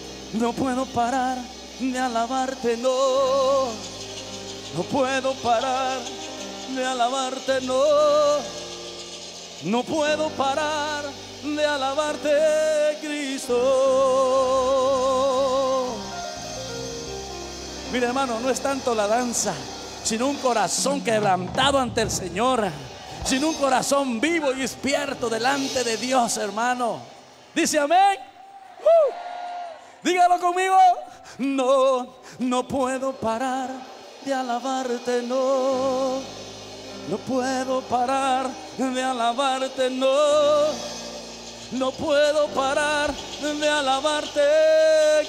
puedo parar de alabarte, no. No puedo parar de alabarte, no. No puedo parar de alabarte, Cristo. Mira, hermano, no es tanto la danza, sino un corazón quebrantado ante el Señor, sino un corazón vivo y despierto delante de Dios, hermano. Dice amén. Dígalo conmigo. No puedo parar de alabarte, no. No puedo parar de alabarte, no. No puedo parar de alabarte,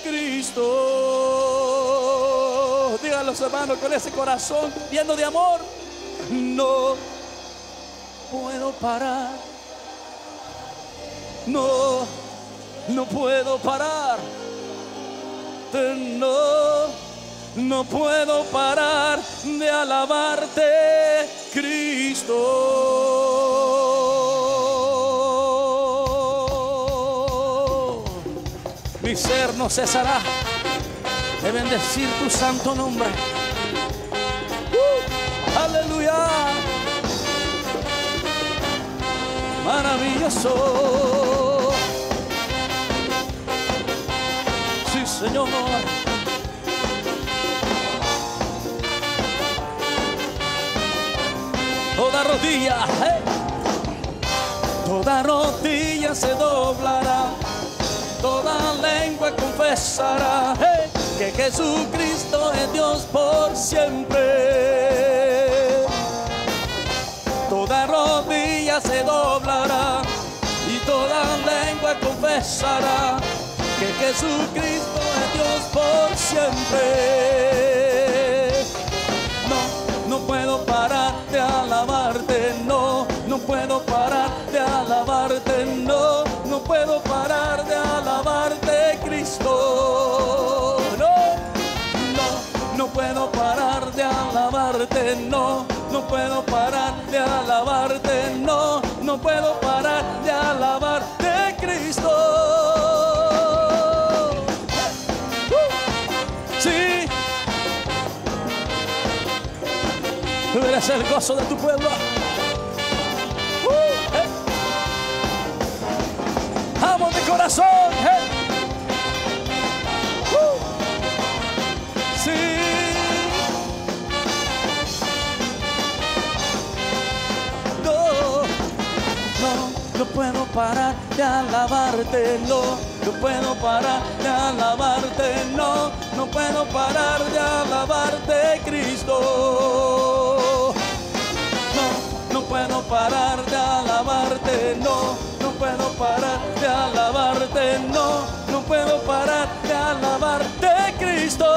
Cristo. Díganlo, hermanos, con ese corazón lleno de amor. No puedo parar. No puedo parar. No puedo parar de alabarte, Cristo. Mi ser no cesará de bendecir tu santo nombre. Aleluya. Maravilloso. Sí, Señor. Toda rodilla, toda rodilla se doblará, toda lengua confesará, que Jesucristo es Dios por siempre. Toda rodilla se doblará y toda lengua confesará, que Jesucristo es Dios por siempre. No puedo parar de alabarte, no. No puedo parar de alabarte, no. No puedo parar de alabarte, Cristo. No puedo parar de alabarte, no. No puedo parar de alabarte, no. No puedo parar de alabarte, Cristo. Sí. Tú eres el gozo de tu pueblo. Amo de corazón. Sí. No puedo parar de alabarte, no puedo parar de alabarte, no puedo parar de alabarte, Cristo. No puedo parar de alabarte, no puedo parar de alabarte, no puedo parar de alabarte, Cristo.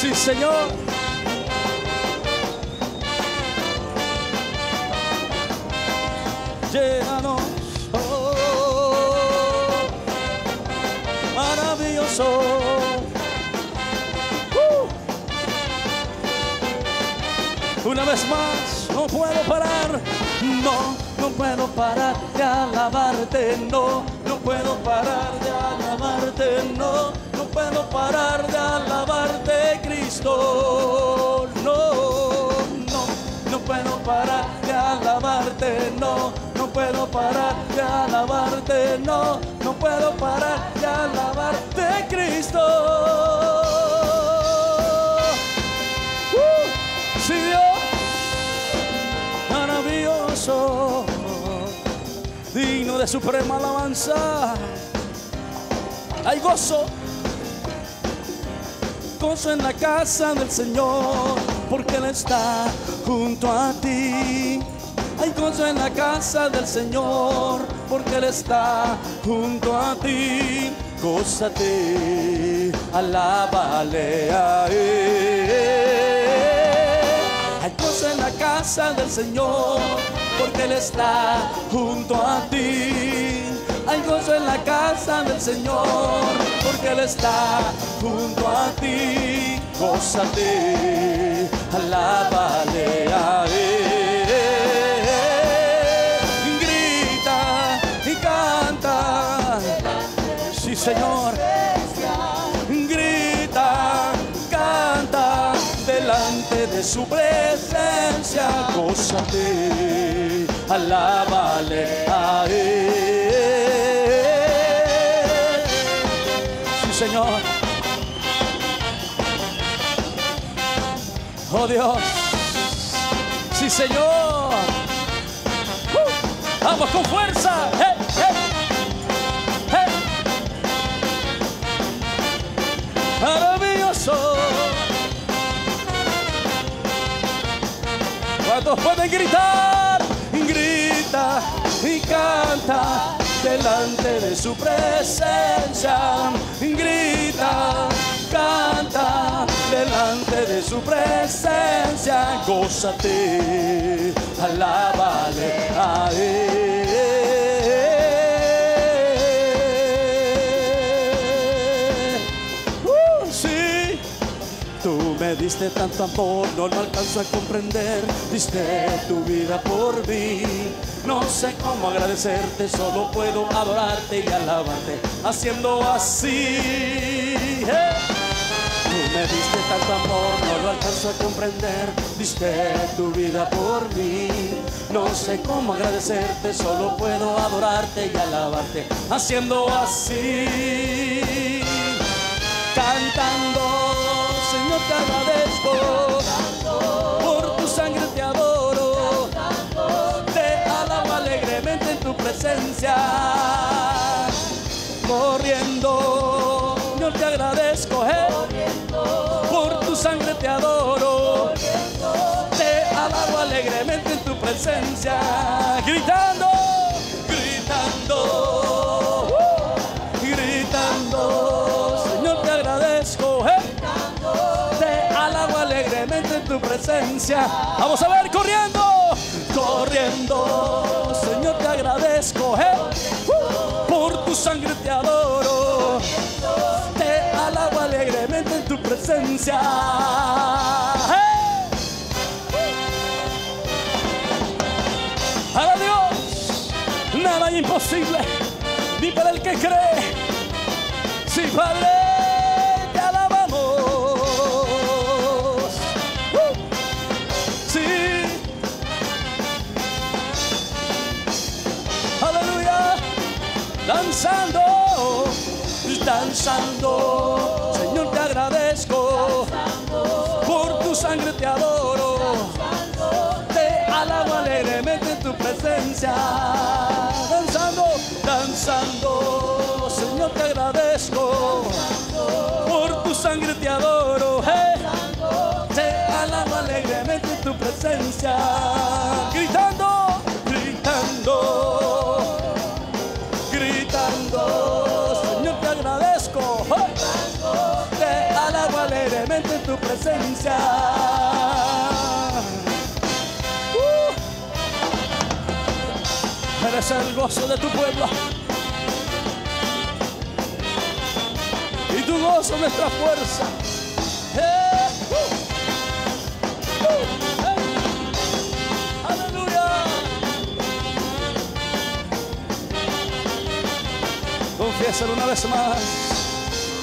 Sí, Señor. Llénanos, oh, maravilloso. Una vez más, no puedo parar, no puedo parar de alabarte, no puedo parar de alabarte, no puedo parar de alabarte, Cristo. No puedo parar de alabarte, no puedo parar de alabarte, no puedo parar de alabarte, Cristo. Sí, Dios, maravilloso, digno de suprema alabanza. Hay gozo, gozo en la casa del Señor, porque Él está junto a ti. Hay gozo en la casa del Señor, porque Él está junto a ti. Gózate, alábale a Él. Hay gozo en la casa del Señor, porque Él está junto a ti. Hay gozo en la casa del Señor, porque Él está junto a ti. Gózate, alábale a Él. Grita y canta, sí, Señor. Grita, canta delante de su presencia. Gózate, alábale a Él. Señor, oh Dios, sí, Señor, vamos con fuerza, hey, hey, hey. Maravilloso, ¿cuántos pueden gritar? Grita y canta delante de su presencia. Grita, canta delante de su presencia. Gózate, alábale a Él. Sí, tú me diste tanto amor, no lo alcanzo a comprender. Diste tu vida por mí. No sé cómo agradecerte, solo puedo adorarte y alabarte haciendo así. Tú me diste tanto amor, no lo alcanzo a comprender. Diste tu vida por mí. No sé cómo agradecerte, solo puedo adorarte y alabarte haciendo así. Cantando, Señor, te agradezco. Por tu sangre te adoro. En tu presencia, corriendo, yo te agradezco, por tu sangre te adoro, te alabo alegremente en tu presencia, gritando, gritando, gritando, Señor, te agradezco, te alabo alegremente en tu presencia. Vamos a ver, corriendo, corriendo. Señor, te agradezco, por tu sangre te adoro, te alabo alegremente en tu presencia. Ahora Dios, nada es imposible, ni para el que cree. Sí, Padre, te alabamos. Sí. Danzando, danzando, Señor, te agradezco, por tu sangre te adoro, tu presencia. Danzando, danzando, Señor, te agradezco. Por tu sangre te adoro, te alabo alegremente en tu presencia. Gritando, gritando, gritando, Señor, te agradezco. Te alabo alegremente en tu presencia. Eres el gozo de tu pueblo y tu gozo nuestra fuerza. Aleluya. Confiésalo una vez más.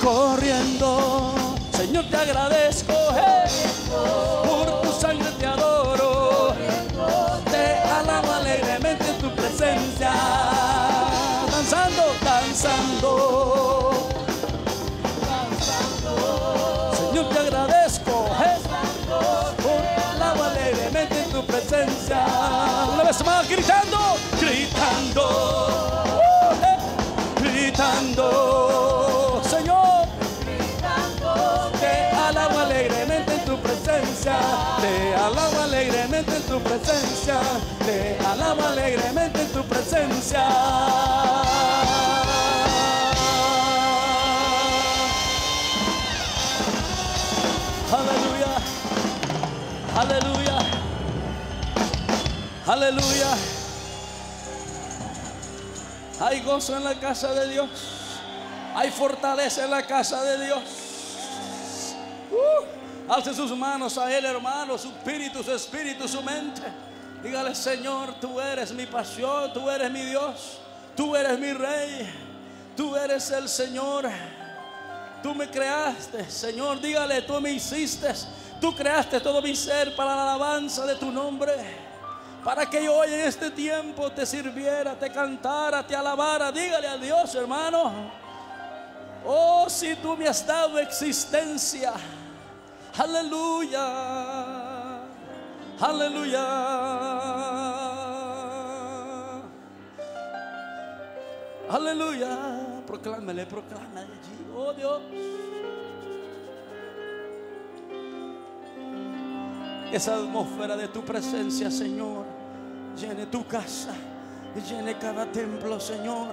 Corriendo, Señor, te agradezco, por tu sangre te adoro, te alabo alegremente en tu presencia. Danzando, danzando, danzando, Señor, te agradezco, por alabo alegremente en tu presencia. Una vez más, gritando, gritando, gritando, Señor, gritando, te alabo alegremente en tu presencia. Te alabo alegremente en tu presencia. Te alabo alegremente en tu presencia. Aleluya, aleluya, aleluya. Hay gozo en la casa de Dios. Hay fortaleza en la casa de Dios. Alce sus manos a Él, hermano, su espíritu, su mente. Dígale, Señor, tú eres mi pasión, tú eres mi Dios, tú eres mi Rey, tú eres el Señor. Tú me creaste, Señor, dígale, tú me hiciste, tú creaste todo mi ser para la alabanza de tu nombre. Para que yo hoy en este tiempo te sirviera, te cantara, te alabara. Dígale a Dios, hermano. Oh, si tú me has dado existencia. Aleluya, aleluya, aleluya. Proclámale, proclámale, oh Dios. Esa atmósfera de tu presencia, Señor, llene tu casa, llene cada templo, Señor.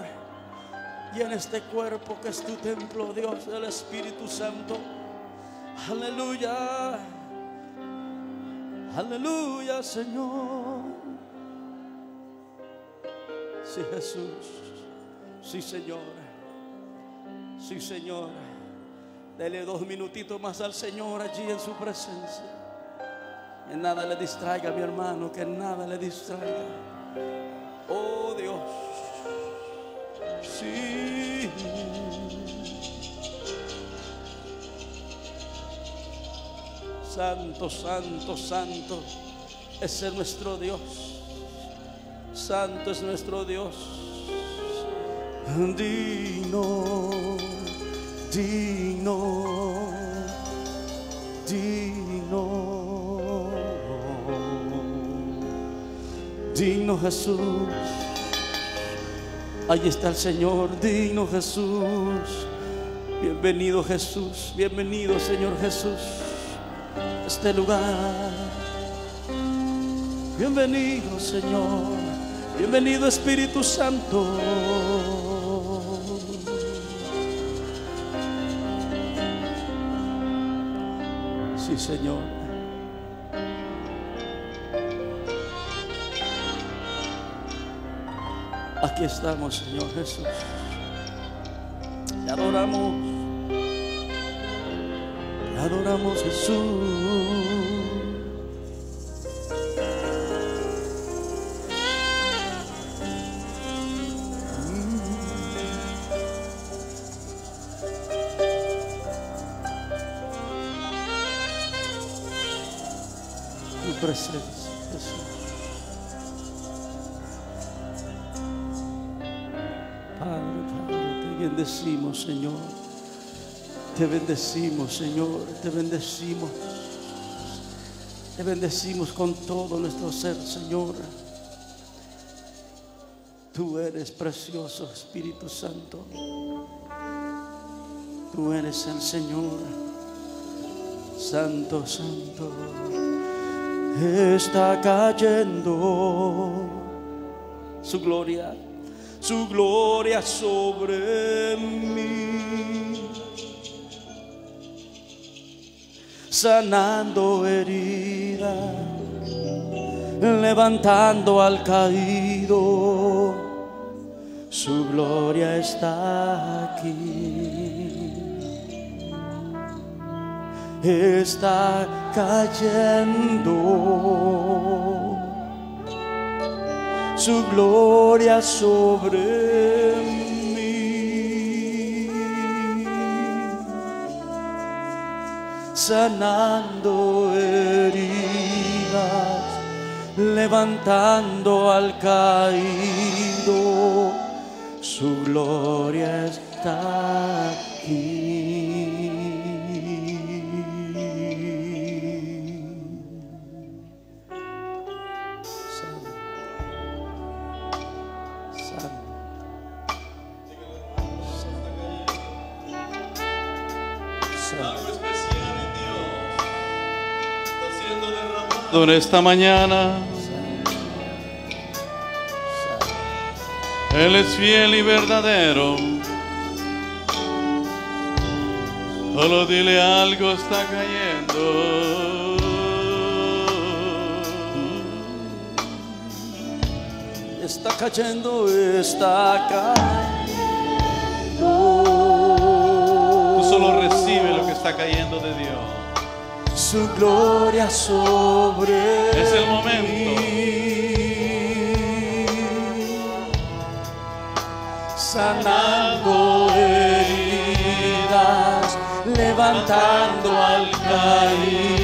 Llene este cuerpo que es tu templo, Dios, del Espíritu Santo. Aleluya, aleluya, Señor. Sí, Jesús. Sí, Señor. Sí, Señor. Dele 2 minutitos más al Señor allí en su presencia. Que nada le distraiga, mi hermano, que nada le distraiga. Oh, Dios. Sí. Santo, santo, santo es nuestro Dios. Santo es nuestro Dios. Digno, digno, digno, digno Jesús. Ahí está el Señor, digno Jesús. Bienvenido Jesús, bienvenido Señor Jesús. Este lugar, bienvenido Señor, bienvenido Espíritu Santo. Sí, Señor. Aquí estamos, Señor Jesús. Te adoramos. Adoramos Jesús. Tu presencia, Jesús. Padre, Padre, te bendecimos, Señor. Te bendecimos, Señor, te bendecimos. Te bendecimos con todo nuestro ser, Señor. Tú eres precioso, Espíritu Santo. Tú eres el Señor. Santo, Santo. Está cayendo su gloria sobre mí, sanando heridas, levantando al caído. Su gloria está aquí. Está cayendo su gloria sobre mí, sanando heridas, levantando al caído. Su gloria está aquí. Santo, santo. Santo. En esta mañana Él es fiel y verdadero. Solo dile algo está cayendo. Está cayendo, está cayendo. Tú solo recibe lo que está cayendo de Dios. Su gloria sobre mí. Es el momento. Sanando heridas, levantando al caído.